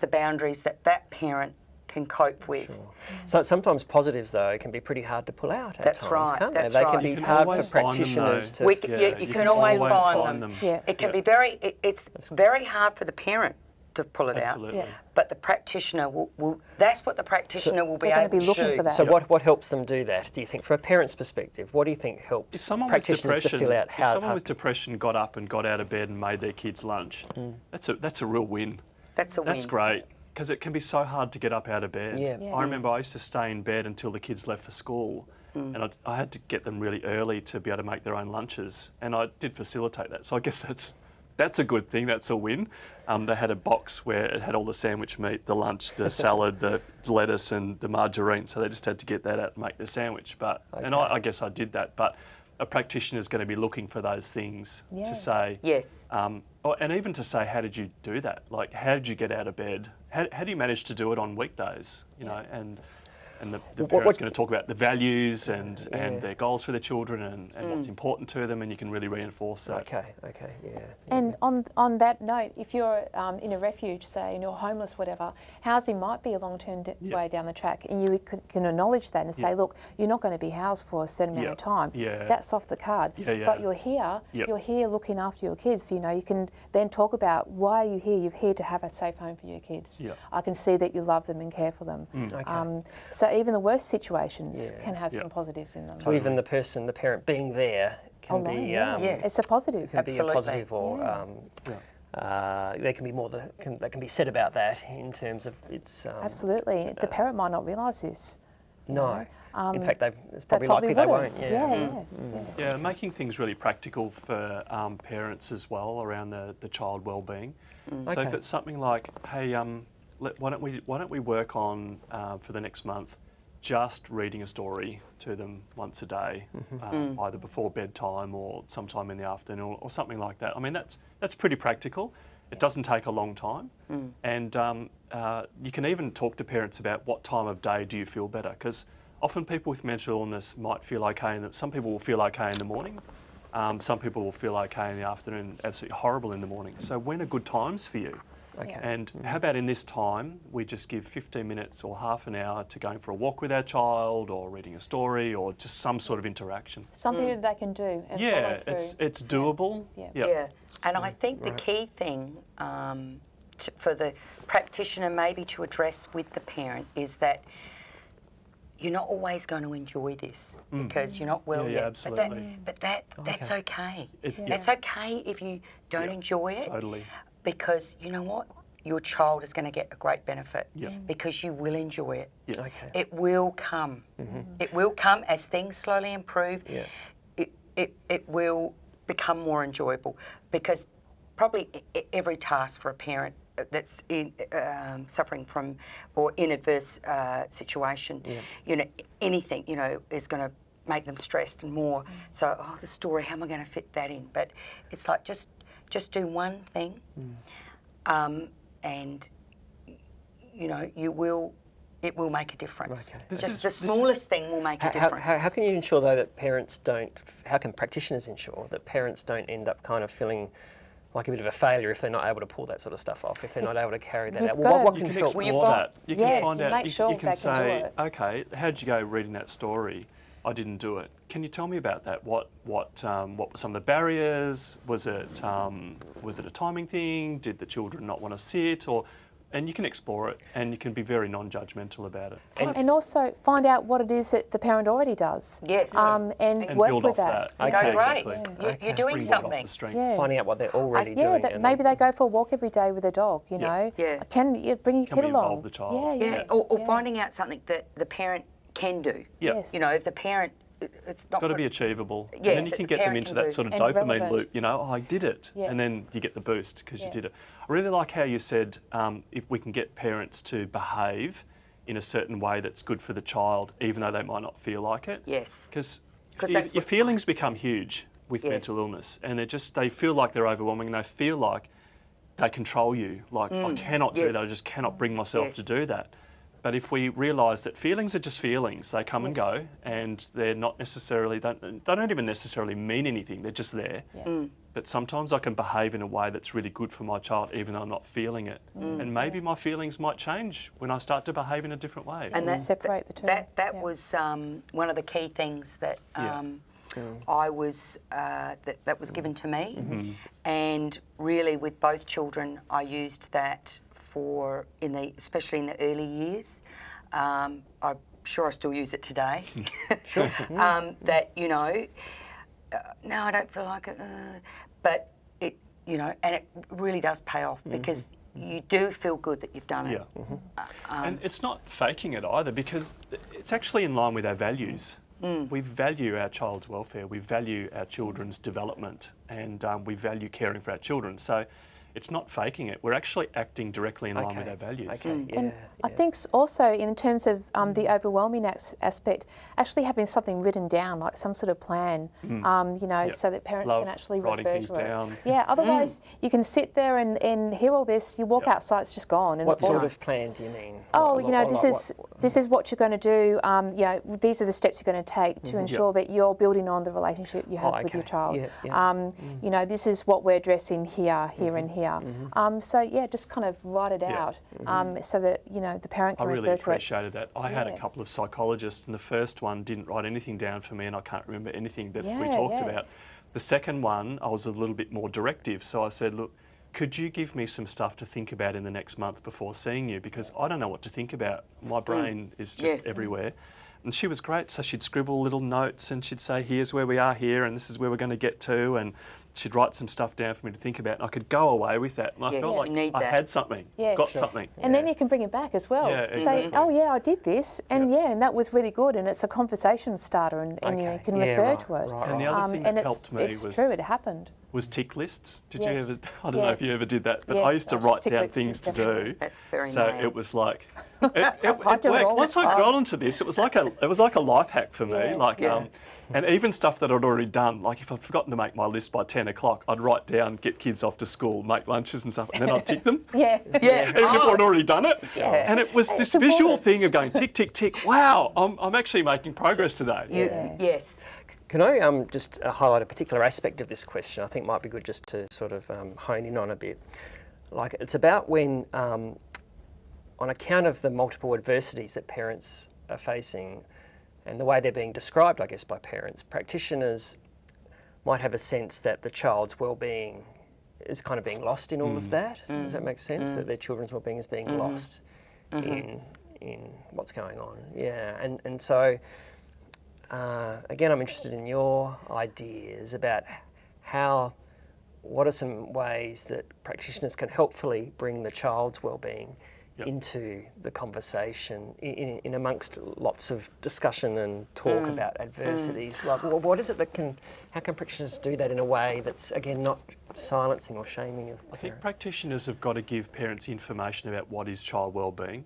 the boundaries that that parent can cope with. Sure. Mm. So sometimes positives though can be pretty hard to pull out. At that's times, right. Can't that's they? They right. can be can hard for practitioners to. We can, yeah, you, you, you can, can always, always find, find them. them. Yeah. It can yeah. be very. It, it's that's very hard for the parent to pull it absolutely. Out. Yeah. But the practitioner will. will that's what the practitioner so will be able be to do. So yep. what what helps them do that? Do you think, from a parent's perspective, what do you think helps if someone practitioners with to fill out how? If someone with depression got up and got out of bed and made their kids lunch, mm. that's a that's a real win. That's a win. That's great. Because it can be so hard to get up out of bed. Yeah. Yeah. I remember I used to stay in bed until the kids left for school, mm. and I'd, I had to get them really early to be able to make their own lunches, and I did facilitate that. So I guess that's that's a good thing. That's a win. Um, they had a box where it had all the sandwich meat, the lunch, the salad, the lettuce, and the margarine. So they just had to get that out and make their sandwich. But okay. and I, I guess I did that. But a practitioner is going to be looking for those things yeah. to say. Yes. Um, oh, and even to say, how did you do that? Like, how did you get out of bed? How, how do you manage to do it on weekdays? You know, and and the, the parent's going to talk about the values and, yeah. and their goals for their children and, and mm. what's important to them, and you can really reinforce that. Okay, okay, yeah. yeah. And on on that note, if you're um, in a refuge, say, and you're homeless, whatever, housing might be a long-term yeah. way down the track, and you can, can acknowledge that and yeah. say, look, you're not going to be housed for a certain yeah. amount of time. Yeah. That's off the card. Yeah, yeah. But you're here, yep. you're here looking after your kids. You know, you can then talk about why are you here? You're here to have a safe home for your kids. Yeah. I can see that you love them and care for them. Mm. Okay. Um, so even the worst situations yeah. can have yep. some positives in them. So even the person, the parent being there can Alone, be... Um, yeah. It's a positive. It can Absolutely. Be a positive or yeah. Um, yeah. Uh, there can be more that can, that can be said about that in terms of its... Um, Absolutely. You know, the parent might not realise this. No. Um, in fact, it's probably, probably likely they won't. Yeah. Yeah, mm. yeah. yeah, making things really practical for um, parents as well around the, the child wellbeing. Mm. So okay. if it's something like, hey, um, let, why don't we why don't we work on uh, for the next month just reading a story to them once a day, mm-hmm. um, mm. either before bedtime or sometime in the afternoon or, or something like that. I mean, that's that's pretty practical. It doesn't take a long time, mm. and um, uh, you can even talk to parents about what time of day do you feel better, because often people with mental illness might feel okay, and some people will feel okay in the morning, um, some people will feel okay in the afternoon, absolutely horrible in the morning. So when are good times for you? Okay. And how about in this time, we just give fifteen minutes or half an hour to going for a walk with our child, or reading a story, or just some sort of interaction. Something mm. that they can do. And yeah, it's it's doable. Yeah. yeah. yeah. And I think the key thing um, to, for the practitioner maybe to address with the parent is that you're not always going to enjoy this mm. because you're not well yeah, yet. Yeah, absolutely. But that, but that okay. that's okay. It, yeah. That's okay if you don't yeah, enjoy it. Totally. Because you know what? Your child is going to get a great benefit yeah. because you will enjoy it. Yeah. Okay. It will come. Mm-hmm. It will come as things slowly improve. Yeah. It, it, it will become more enjoyable, because probably every task for a parent that's in, um, suffering from or in adverse uh, situation, yeah. you know, anything, you know, is going to make them stressed and more. Mm. So, oh, the story, how am I going to fit that in? But it's like just just do one thing, mm. um, and you know, you will. It will make a difference. Okay. This is, the smallest this is, thing will make a difference. How, how, how can you ensure, though, that parents don't, how can practitioners ensure that parents don't end up kind of feeling like a bit of a failure if they're not able to pull that sort of stuff off, if they're not able to carry that You've out? Well, what, what you can, can explore help? that. You can yes, find out, you, sure you can say, can okay, how'd you go reading that story? I didn't do it. Can you tell me about that? What what um, what were some of the barriers? Was it um, was it a timing thing? Did the children not want to sit? Or And you can explore it, and you can be very non-judgmental about it. And, and also find out what it is that the parent already does. Yes. Um, and, and work build with off that. that. Okay, okay, great. Exactly. Yeah. You're, you're doing something. Yeah. Finding out what they're already I, yeah, doing. Yeah, maybe they go for a walk every day with their dog, you yeah. know. Yeah. Can you bring your can kid along? Involve the child. Yeah, yeah. yeah. Or, or yeah. finding out something that the parent can do. Yeah. Yes. You know, if the parent... It's, it's got to be achievable. Yes, and then you can the get them into that sort of dopamine relevant. loop, you know, oh, I did it. Yeah. And then you get the boost because yeah. you did it. I really like how you said um, if we can get parents to behave in a certain way that's good for the child, even though they might not feel like it. Yes. Because your feelings become huge with yes. mental illness, and they just, they feel like they're overwhelming, and they feel like they control you. Like, mm. I cannot yes. do that, I just cannot bring myself yes. to do that. But if we realise that feelings are just feelings, they come yes. and go, and they're not necessarily, they don't, they don't even necessarily mean anything, they're just there. Yeah. Mm. But sometimes I can behave in a way that's really good for my child, even though I'm not feeling it. Mm. And maybe yeah. my feelings might change when I start to behave in a different way. And that, separate the two. That, that yeah. was um, one of the key things that um, yeah. Yeah. I was, uh, that, that was given to me. Mm-hmm. And really with both children, I used that for in the especially in the early years, um, I'm sure I still use it today. sure. um, that you know, uh, no, I don't feel like it, uh, but it you know, and it really does pay off because mm-hmm. you do feel good that you've done it. Yeah. Mm-hmm. um, and it's not faking it either, because it's actually in line with our values. Mm. We value our child's welfare, we value our children's development, and um, we value caring for our children. So. It's not faking it. We're actually acting directly in line okay. with our values. Okay. Yeah, and yeah. I think also in terms of um, mm. the overwhelming as aspect, actually having something written down, like some sort of plan, mm. um, you know, yep. so that parents Love can actually refer to it. Down. Yeah. Otherwise, mm. you can sit there and, and hear all this. You walk yep. outside, it's just gone. And what sort of plan do you mean? Oh, what, you know, this like is what? this is what you're going to do. Um, you know, these are the steps you're going to take to mm. ensure yep. that you're building on the relationship you have oh, okay. with your child. Yeah, yeah. Um, mm. You know, this is what we're addressing here, here, mm-hmm. and here. Mm-hmm. um, so yeah, just kind of write it yeah. out mm-hmm. um, so that you know the parent can I really appreciated that. I yeah. had a couple of psychologists, and the first one didn't write anything down for me, and I can't remember anything that yeah, we talked yeah. about. The second one, I was a little bit more directive, so I said, look, could you give me some stuff to think about in the next month before seeing you, because I don't know what to think about. My brain mm. is just yes. everywhere. And she was great, so she'd scribble little notes, and she'd say, here's where we are here, and this is where we're going to get to, and she'd write some stuff down for me to think about, and I could go away with that. And I yes, felt like I that. had something, yeah, got sure. something. And yeah. then you can bring it back as well. Yeah, exactly. Say, oh yeah, I did this, and yep. yeah, and that was really good, and it's a conversation starter, and, and okay. you can yeah, refer right, to it. Right, and the other um, thing that helped me it's was... true, it happened. Was tick lists. Did yes. you ever, I don't yeah. know if you ever did that, but yes, I used to write down things to do. That's very nice. So it was like, it, it, it worked. Once I got onto this, it was like a, it was like a life hack for me. Yeah. Like, yeah. Um, and even stuff that I'd already done, like if I'd forgotten to make my list by ten o'clock, I'd write down, get kids off to school, make lunches and stuff, and then I'd tick them. yeah. yeah. Even oh. if I'd already done it. Yeah. And it was it's this important. visual thing of going tick, tick, tick, wow, I'm, I'm actually making progress today. Yeah. Yes. Can I um, just highlight a particular aspect of this question? I think might be good just to sort of um, hone in on a bit. Like, it's about when, um, on account of the multiple adversities that parents are facing and the way they're being described, I guess, by parents, practitioners might have a sense that the child's well-being is kind of being lost in all mm. of that. Mm. Does that make sense? Mm. That their children's well-being is being mm. lost mm-hmm. in in what's going on. Yeah, and, and so... Uh, again, I'm interested in your ideas about how, what are some ways that practitioners can helpfully bring the child's wellbeing yep. into the conversation in, in amongst lots of discussion and talk mm. about adversities. Mm. Like, well, what is it that can, how can practitioners do that in a way that's, again, not silencing or shaming of parents? I think practitioners have got to give parents information about what is child wellbeing.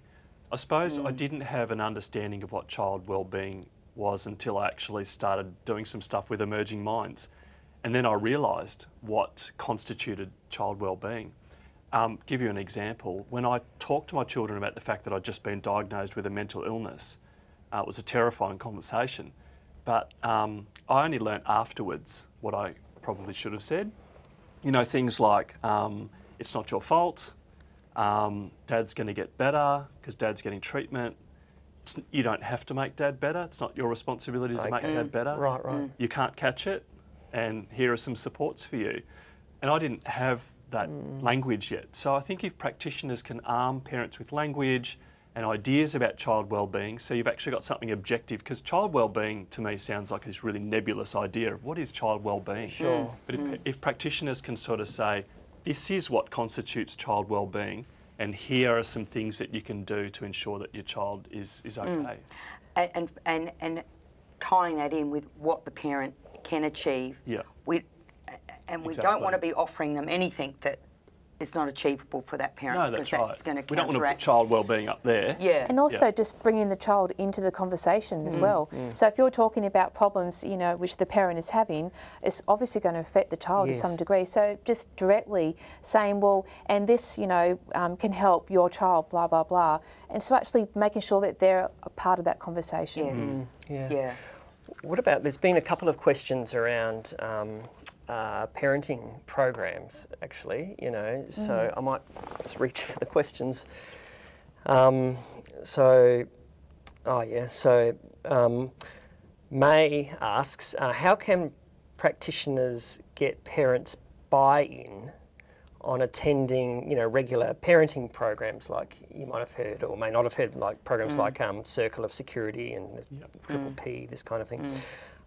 I suppose mm. I didn't have an understanding of what child wellbeing was until I actually started doing some stuff with Emerging Minds. And then I realised what constituted child wellbeing. Um, give you an example. When I talked to my children about the fact that I'd just been diagnosed with a mental illness, uh, it was a terrifying conversation. But um, I only learnt afterwards what I probably should have said. You know, things like, um, it's not your fault, um, Dad's going to get better because Dad's getting treatment. You don't have to make Dad better. It's not your responsibility to okay. make Dad better. Right, right. Mm. You can't catch it, and here are some supports for you. And I didn't have that mm. language yet. So I think if practitioners can arm parents with language and ideas about child wellbeing, so you've actually got something objective, because child wellbeing to me sounds like this really nebulous idea of what is child wellbeing. Sure. Mm. But if, mm. if practitioners can sort of say, this is what constitutes child wellbeing, and here are some things that you can do to ensure that your child is, is okay. Mm. And, and, and tying that in with what the parent can achieve. Yeah. We, and we exactly. don't want to be offering them anything that is not achievable for that parent. No, that's right. That's going to we don't want to put child wellbeing up there. Yeah. And also yeah. just bringing the child into the conversation as mm. well. Mm. So if you're talking about problems, you know, which the parent is having, it's obviously going to affect the child yes. to some degree. So just directly saying, well, and this, you know, um, can help your child, blah, blah, blah. And so actually making sure that they're a part of that conversation. Yes. Mm. Yeah. yeah. What about, there's been a couple of questions around um, Uh, parenting programs, actually, you know, so mm. I might just reach for the questions. Um, so, oh yeah, so um, May asks, uh, how can practitioners get parents buy-in on attending, you know, regular parenting programs like you might have heard or may not have heard, like programs mm. like um, Circle of Security and yep. Triple mm. P, this kind of thing. Mm.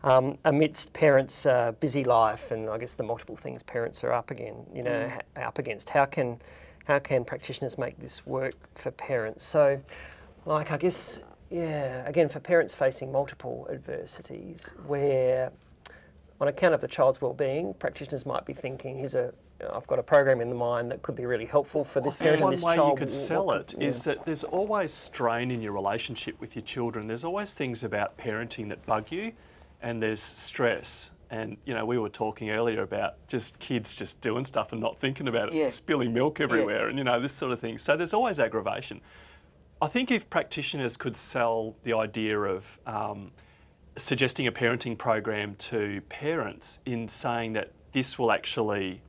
Um, amidst parents' uh, busy life and I guess the multiple things parents are up again, you know, mm. up against. How can how can practitioners make this work for parents? So, like I guess, yeah, again for parents facing multiple adversities, where on account of the child's well-being, practitioners might be thinking, here's a, I've got a program in the mind that could be really helpful for this parent and this child. One way you could sell it is that there's always strain in your relationship with your children. There's always things about parenting that bug you. And there's stress, and you know we were talking earlier about just kids just doing stuff and not thinking about it, yeah. spilling milk everywhere, yeah. and you know this sort of thing. So there's always aggravation. I think if practitioners could sell the idea of um, suggesting a parenting program to parents in saying that this will actually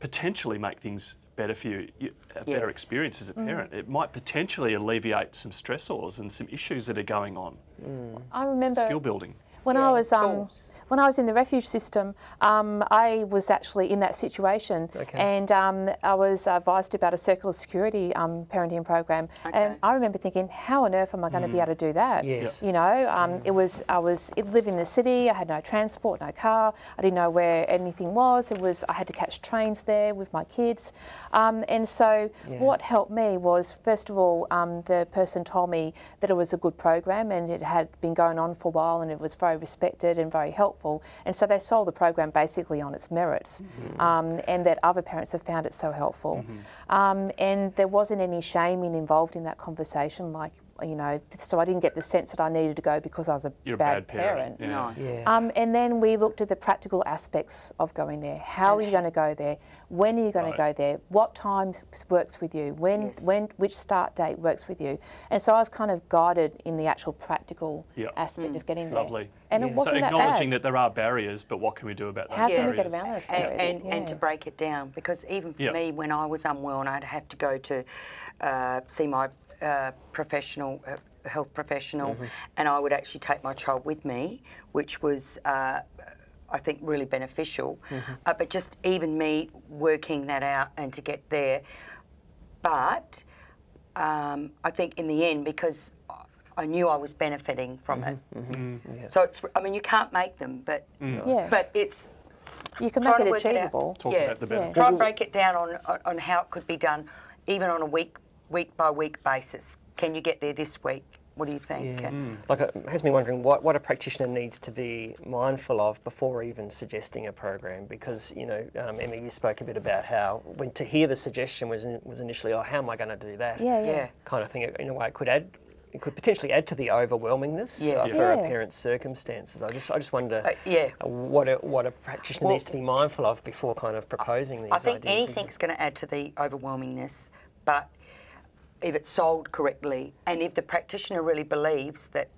potentially make things better for you, a better yeah. experience as a parent. Mm. It might potentially alleviate some stressors and some issues that are going on. Mm. I remember skill building. When yeah, I was um, When I was in the refuge system, um, I was actually in that situation, okay. and um, I was advised about a Circle of Security um, parenting program, okay. and I remember thinking, how on earth am I going mm. to be able to do that? Yes. You know, um, it was I was living in the city. I had no transport, no car. I didn't know where anything was. It was I had to catch trains there with my kids, um, and so yeah. what helped me was, first of all, um, the person told me that it was a good program and it had been going on for a while and it was very respected and very helpful, and so they sold the program basically on its merits, mm-hmm. um, and that other parents have found it so helpful. Mm-hmm. um, and there wasn't any shaming involved in that conversation, like, you know, so I didn't get the sense that I needed to go because I was a bad, bad parent. parent. Yeah. No. Yeah. Um, and then we looked at the practical aspects of going there. How are you going to go there? When are you going right. to go there? What time works with you? When, yes. when, which start date works with you? And so I was kind of guided in the actual practical yep. aspect mm. of getting there. Lovely. And yeah. it wasn't so acknowledging that, that there are barriers, but what can we do about those How barriers? How can we get around those barriers? And, and, yeah. and to break it down, because even for yep. me, when I was unwell and I'd have to go to uh, see my Uh, professional, uh, health professional, mm-hmm. and I would actually take my child with me, which was, uh, I think, really beneficial. Mm-hmm. uh, but just even me working that out and to get there. But um, I think in the end, because I knew I was benefiting from mm-hmm. it. Mm-hmm. Mm-hmm. So it's, I mean, you can't make them, but mm. yeah. but it's you can make it achievable. It yeah. about the yeah. Try and break it down on, on on how it could be done, even on a week. week by week basis. Can you get there this week? What do you think? Yeah. And like, it has me wondering what, what a practitioner needs to be mindful of before even suggesting a program, because, you know, um, Emma, you spoke a bit about how when to hear the suggestion was in, was initially, oh, how am I going to do that? Yeah, yeah. Kind of thing. In a way, it could add, it could potentially add to the overwhelmingness yes. uh, for yeah. a parent's circumstances. I just, I just wonder uh, yeah. what a, what a practitioner well, needs to be mindful of before kind of proposing these ideas. I think ideas. anything's going to add to the overwhelmingness, but if it's sold correctly, and if the practitioner really believes that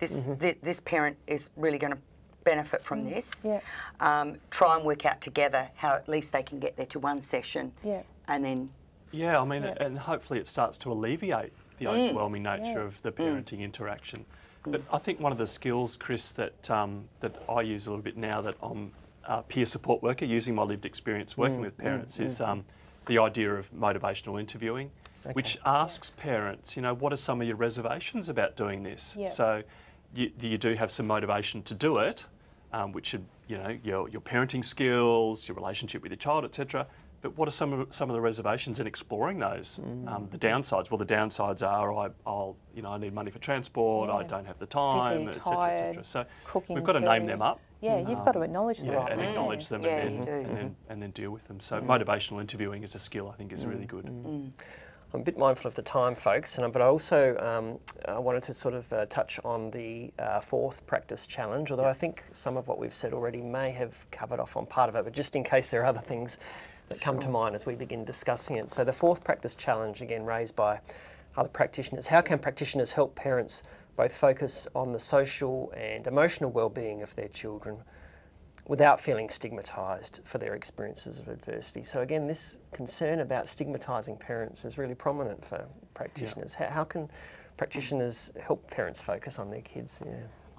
this mm-hmm. th this parent is really going to benefit from mm-hmm. this, yeah. um, try and work out together how at least they can get there to one session, yeah. and then yeah, I mean, yeah. and hopefully it starts to alleviate the mm. overwhelming nature yeah. of the parenting mm. interaction. Mm. But I think one of the skills, Chris, that um, that I use a little bit now that I'm a peer support worker, using my lived experience working mm. with parents, mm. is um, the idea of motivational interviewing. Okay. Which asks yeah. parents, you know, what are some of your reservations about doing this? Yeah. So you, you do have some motivation to do it, um, which should, you know, your, your parenting skills, your relationship with your child, et cetera. But what are some of, some of the reservations in exploring those? Mm. Um, the downsides. Well, the downsides are, I, I'll, you know, I need money for transport. Yeah. I don't have the time, et cetera, et cetera. So cooking, we've got to name them up. Yeah, you've um, got to acknowledge them. Yeah, right. and acknowledge mm. them, yeah, and, then, and then and then deal with them. So mm. motivational interviewing is a skill I think is mm. really good. Mm. Mm. I'm a bit mindful of the time, folks, and but I also um, I wanted to sort of uh, touch on the uh, fourth practice challenge, although I think some of what we've said already may have covered off on part of it, but just in case there are other things that come sure. to mind as we begin discussing it. So the fourth practice challenge, again raised by other practitioners, how can practitioners help parents both focus on the social and emotional well-being of their children without feeling stigmatised for their experiences of adversity? So again, this concern about stigmatising parents is really prominent for practitioners. Yeah. How, how can practitioners help parents focus on their kids? Yeah.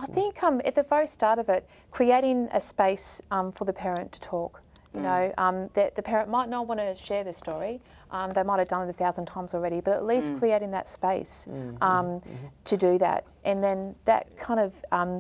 I think um, at the very start of it, creating a space um, for the parent to talk. You mm. know, um, the, the parent might not want to share their story. Um, they might have done it a thousand times already, but at least mm. creating that space mm-hmm. Um, mm-hmm. to do that. And then that kind of um,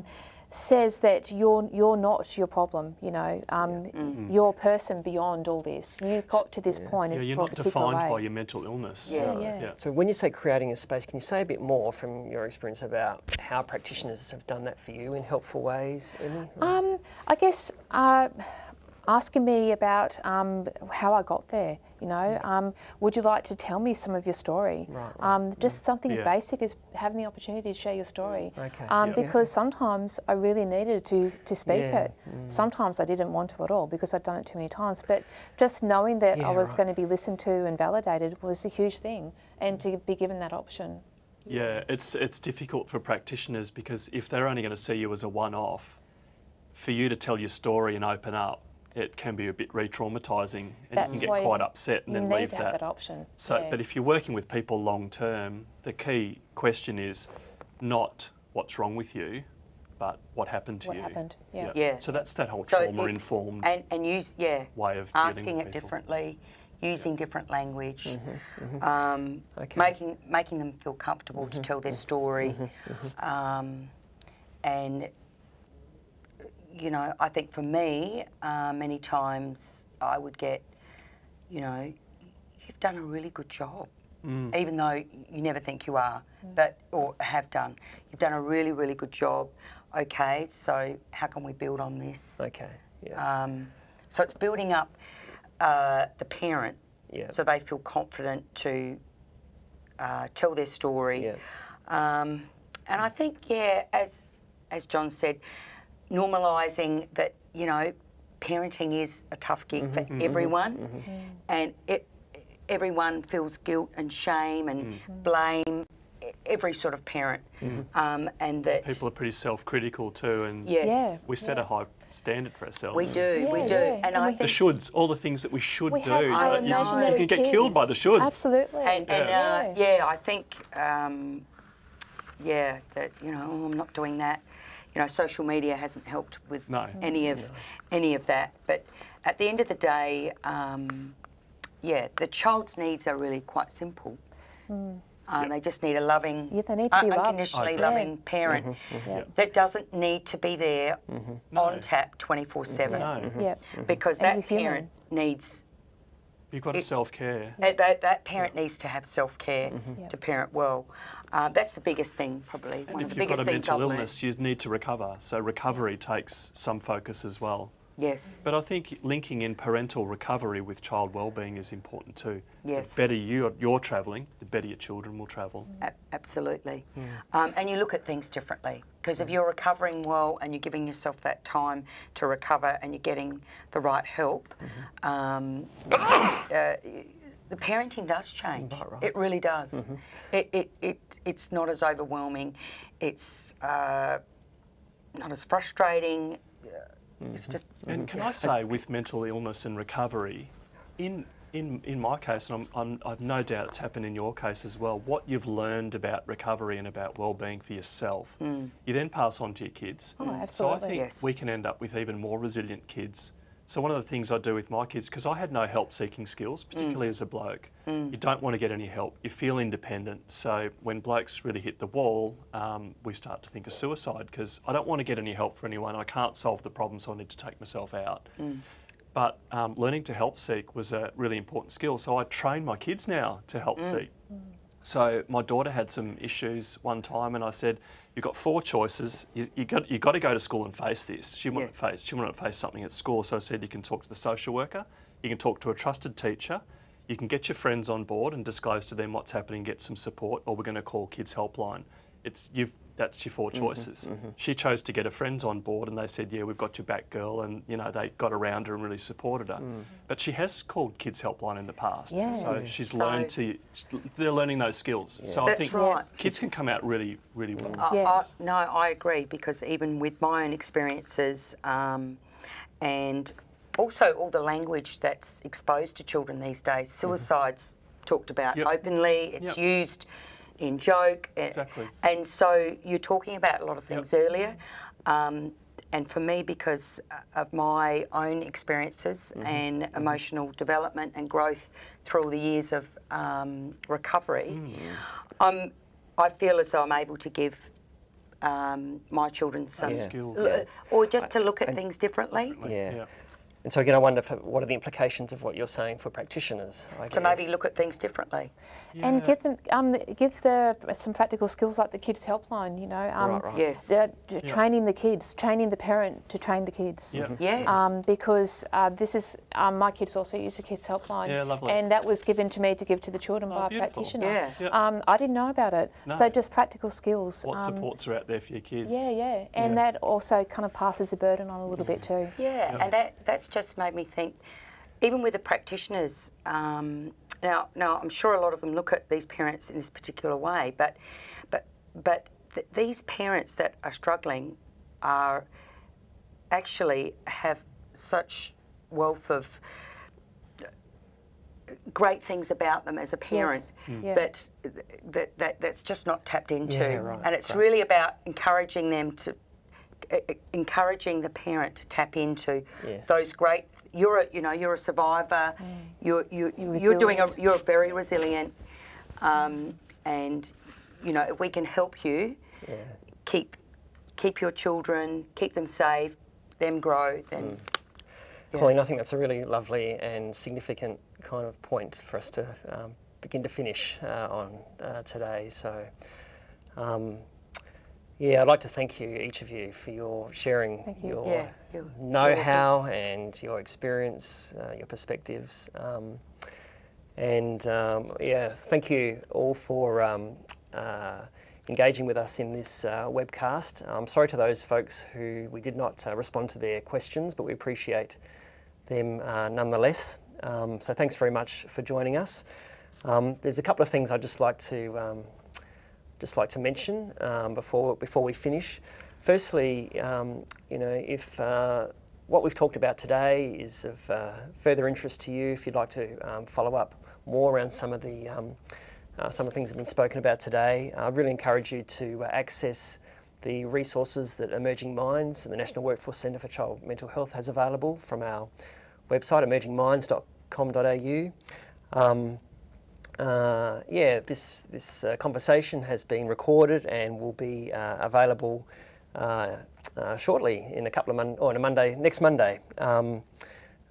says that you're you're not your problem, you know. Um, yeah. mm-hmm. You're a person beyond all this. You got to this yeah. point. Yeah, you're not defined way. by your mental illness. Yeah. So, yeah. yeah. So when you say creating a space, can you say a bit more from your experience about how practitioners have done that for you in helpful ways, Emma? Um, I guess uh, asking me about um, how I got there. You know, um, would you like to tell me some of your story? Right, right, um, just right. something yeah. basic is having the opportunity to share your story. Okay, um, yeah. Because sometimes I really needed to, to speak yeah, it. Mm. Sometimes I didn't want to at all because I'd done it too many times. But just knowing that yeah, I was right. going to be listened to and validated was a huge thing, and to be given that option. Yeah, it's, it's difficult for practitioners because if they're only going to see you as a one-off, for you to tell your story and open up, it can be a bit re-traumatising, and That's you can get quite upset and then leave that. that option. So, yeah. But if you're working with people long term, the key question is not what's wrong with you, but what happened to what you. What happened, yeah. yeah. yeah. So that's that whole so trauma-informed and, and use, yeah. way of asking dealing with it people. differently, using yeah. different language, mm-hmm, mm-hmm. Um, okay. making making them feel comfortable mm-hmm. to tell their story. Mm-hmm, mm-hmm. Um, and, you know, I think for me, uh, many times I would get, you know, you've done a really good job. Mm. Even though you never think you are, mm. but or have done. You've done a really, really good job. Okay, so how can we build on this? Okay, yeah. Um, so it's building up uh, the parent yeah. so they feel confident to uh, tell their story. Yeah. Um, and I think, yeah, as, as John said, normalising that, you know, parenting is a tough gig mm-hmm, for mm-hmm, everyone mm-hmm. and it everyone feels guilt and shame and mm. blame, every sort of parent. Mm. Um, and that people are pretty self-critical too, and yes. yeah, we set yeah. a high standard for ourselves. We do, yeah, we do. Yeah. And, and I think the shoulds, all the things that we should we do. Have, you, you can get kids. killed by the shoulds. Absolutely. And, yeah. and uh, yeah, I think, um, yeah, that, you know, oh, I'm not doing that. You know, social media hasn't helped with no. any of no. any of that. But at the end of the day, um, yeah, the child's needs are really quite simple. Mm. Uh, yep. They just need a loving, yeah, they need to be un unconditionally loved. loving yeah. parent mm-hmm, mm-hmm. Yep. that doesn't need to be there mm-hmm. no. on tap twenty-four seven. No. Mm-hmm. yep. Because that parent needs... You've got to self-care. That, that, that parent yep. needs to have self-care mm-hmm. yep. to parent well. Uh, that's the biggest thing, probably. And One if of the you've got a mental illness, you need to recover. So recovery takes some focus as well. Yes. But I think linking in parental recovery with child wellbeing is important too. Yes. The better you, you're travelling, the better your children will travel. A absolutely. Yeah. Um, and you look at things differently. Because yeah. if you're recovering well and you're giving yourself that time to recover and you're getting the right help, mm-hmm. um, uh, the parenting does change. Right, right. It really does. Mm-hmm. it, it, it, it's not as overwhelming. It's uh, not as frustrating. It's just, and can yeah. I say, with mental illness and recovery, in in in my case, and I'm, I'm, I've no doubt it's happened in your case as well. What you've learned about recovery and about well-being for yourself, mm. you then pass on to your kids. Oh, absolutely. So I think yes. we can end up with even more resilient kids. So one of the things I do with my kids, because I had no help-seeking skills, particularly mm. as a bloke, mm. you don't want to get any help. You feel independent. So when blokes really hit the wall, um, we start to think of suicide because I don't want to get any help for anyone. I can't solve the problem, so I need to take myself out. Mm. But um, learning to help-seek was a really important skill. So I train my kids now to help-seek. Mm. Mm. So my daughter had some issues one time, and I said, "You've got four choices. You, you got you got to go to school and face this." She wanted yeah. to face. She wanted to face something at school. So I said, "You can talk to the social worker. You can talk to a trusted teacher. You can get your friends on board and disclose to them what's happening, get some support, or we're going to call Kids Helpline." It's you've that's your four choices. Mm-hmm, mm-hmm. She chose to get her friends on board, and they said, "Yeah, we've got your back, girl." And you know they got around her and really supported her. Mm. But she has called Kids Helpline in the past, yeah. so she's so learned to. They're learning those skills. Yeah. So that's I think right. kids can come out really, really well. Uh, yes. I, no, I agree because even with my own experiences, um, and also all the language that's exposed to children these days, suicide's mm-hmm. talked about yep. openly. It's yep. used. In joke, exactly. and so you're talking about a lot of things yep. earlier, um, and for me, because of my own experiences mm-hmm. and mm-hmm. emotional development and growth through all the years of um, recovery, mm. I'm, I feel as though I'm able to give um, my children some yeah. skills, yeah. or just to look at I, things differently. differently. Yeah. yeah. And so again, I wonder for, what are the implications of what you're saying for practitioners? I to guess. maybe look at things differently, yeah. and give them um, give the some practical skills like the Kids Helpline. You know, um, right, right. yes, uh, training yeah. the kids, training the parent to train the kids. Yeah, yes. Um, because uh, this is um, my kids also use the Kids Helpline. Yeah, lovely. And that was given to me to give to the children oh, by beautiful. a practitioner. Yeah. yeah. Um, I didn't know about it. No. So just practical skills. What um, supports are out there for your kids? Yeah, yeah, and yeah. that also kind of passes the burden on a little yeah. bit too. Yeah, yeah. and that that's. just made me think, even with the practitioners, um, now, now I'm sure a lot of them look at these parents in this particular way, but but, but th these parents that are struggling are actually have such wealth of great things about them as a parent yes. mm. that, that, that that's just not tapped into. Yeah, right, and it's right. really about encouraging them to encouraging the parent to tap into yes. those great. You're a, you know, you're a survivor. Mm. You're you you're, you're doing a you're very resilient, um, and you know if we can help you yeah. keep keep your children, keep them safe, them grow. Then, mm. yeah. Colleen, I think that's a really lovely and significant kind of point for us to um, begin to finish uh, on uh, today. So. Um, Yeah, I'd like to thank you, each of you, for your sharing you. your yeah, you're, know-how you're and your experience, uh, your perspectives. Um, and um, yeah, thank you all for um, uh, engaging with us in this uh, webcast. I'm sorry to those folks who we did not uh, respond to their questions, but we appreciate them uh, nonetheless. Um, so thanks very much for joining us. Um, there's a couple of things I'd just like to um, just like to mention um, before before we finish. Firstly, um, you know, if uh, what we've talked about today is of uh, further interest to you, if you'd like to um, follow up more around some of the um, uh, some of the things that have been spoken about today, I really encourage you to access the resources that Emerging Minds and the National Workforce Centre for Child Mental Health has available from our website, emerging minds dot com dot A U. Um, Uh, yeah, this, this uh, conversation has been recorded and will be uh, available uh, uh, shortly in a couple of months, or on a Monday, next Monday, um,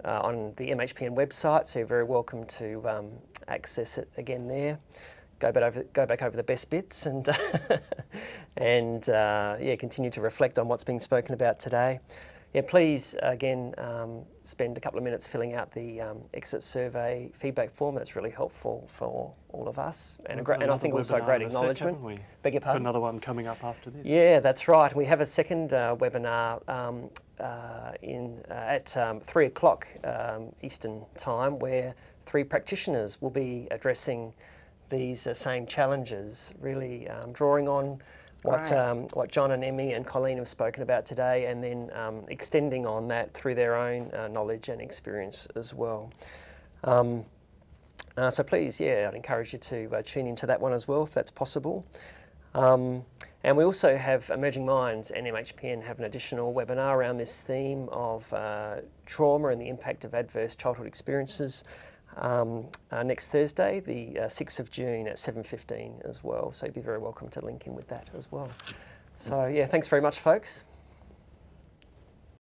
uh, on the M H P N website, so you're very welcome to um, access it again there. Go back over, go back over the best bits and, and uh, yeah, continue to reflect on what's being spoken about today. Yeah, please, again, um, spend a couple of minutes filling out the um, exit survey feedback form. That's really helpful for all of us. And, a great, and I think also a great acknowledgement. We? Beg your pardon? Another one coming up after this. Yeah, that's right. We have a second uh, webinar um, uh, in, uh, at um, three o'clock um, Eastern time, where three practitioners will be addressing these uh, same challenges, really um, drawing on What, um, what John and Emmy and Colleen have spoken about today, and then um, extending on that through their own uh, knowledge and experience as well. Um, uh, so please, yeah, I'd encourage you to uh, tune into that one as well if that's possible. Um, and we also have Emerging Minds and M H P N have an additional webinar around this theme of uh, trauma and the impact of adverse childhood experiences. Um, uh, next Thursday, the uh, sixth of June at seven fifteen as well. So you'd be very welcome to link in with that as well. So yeah, thanks very much, folks.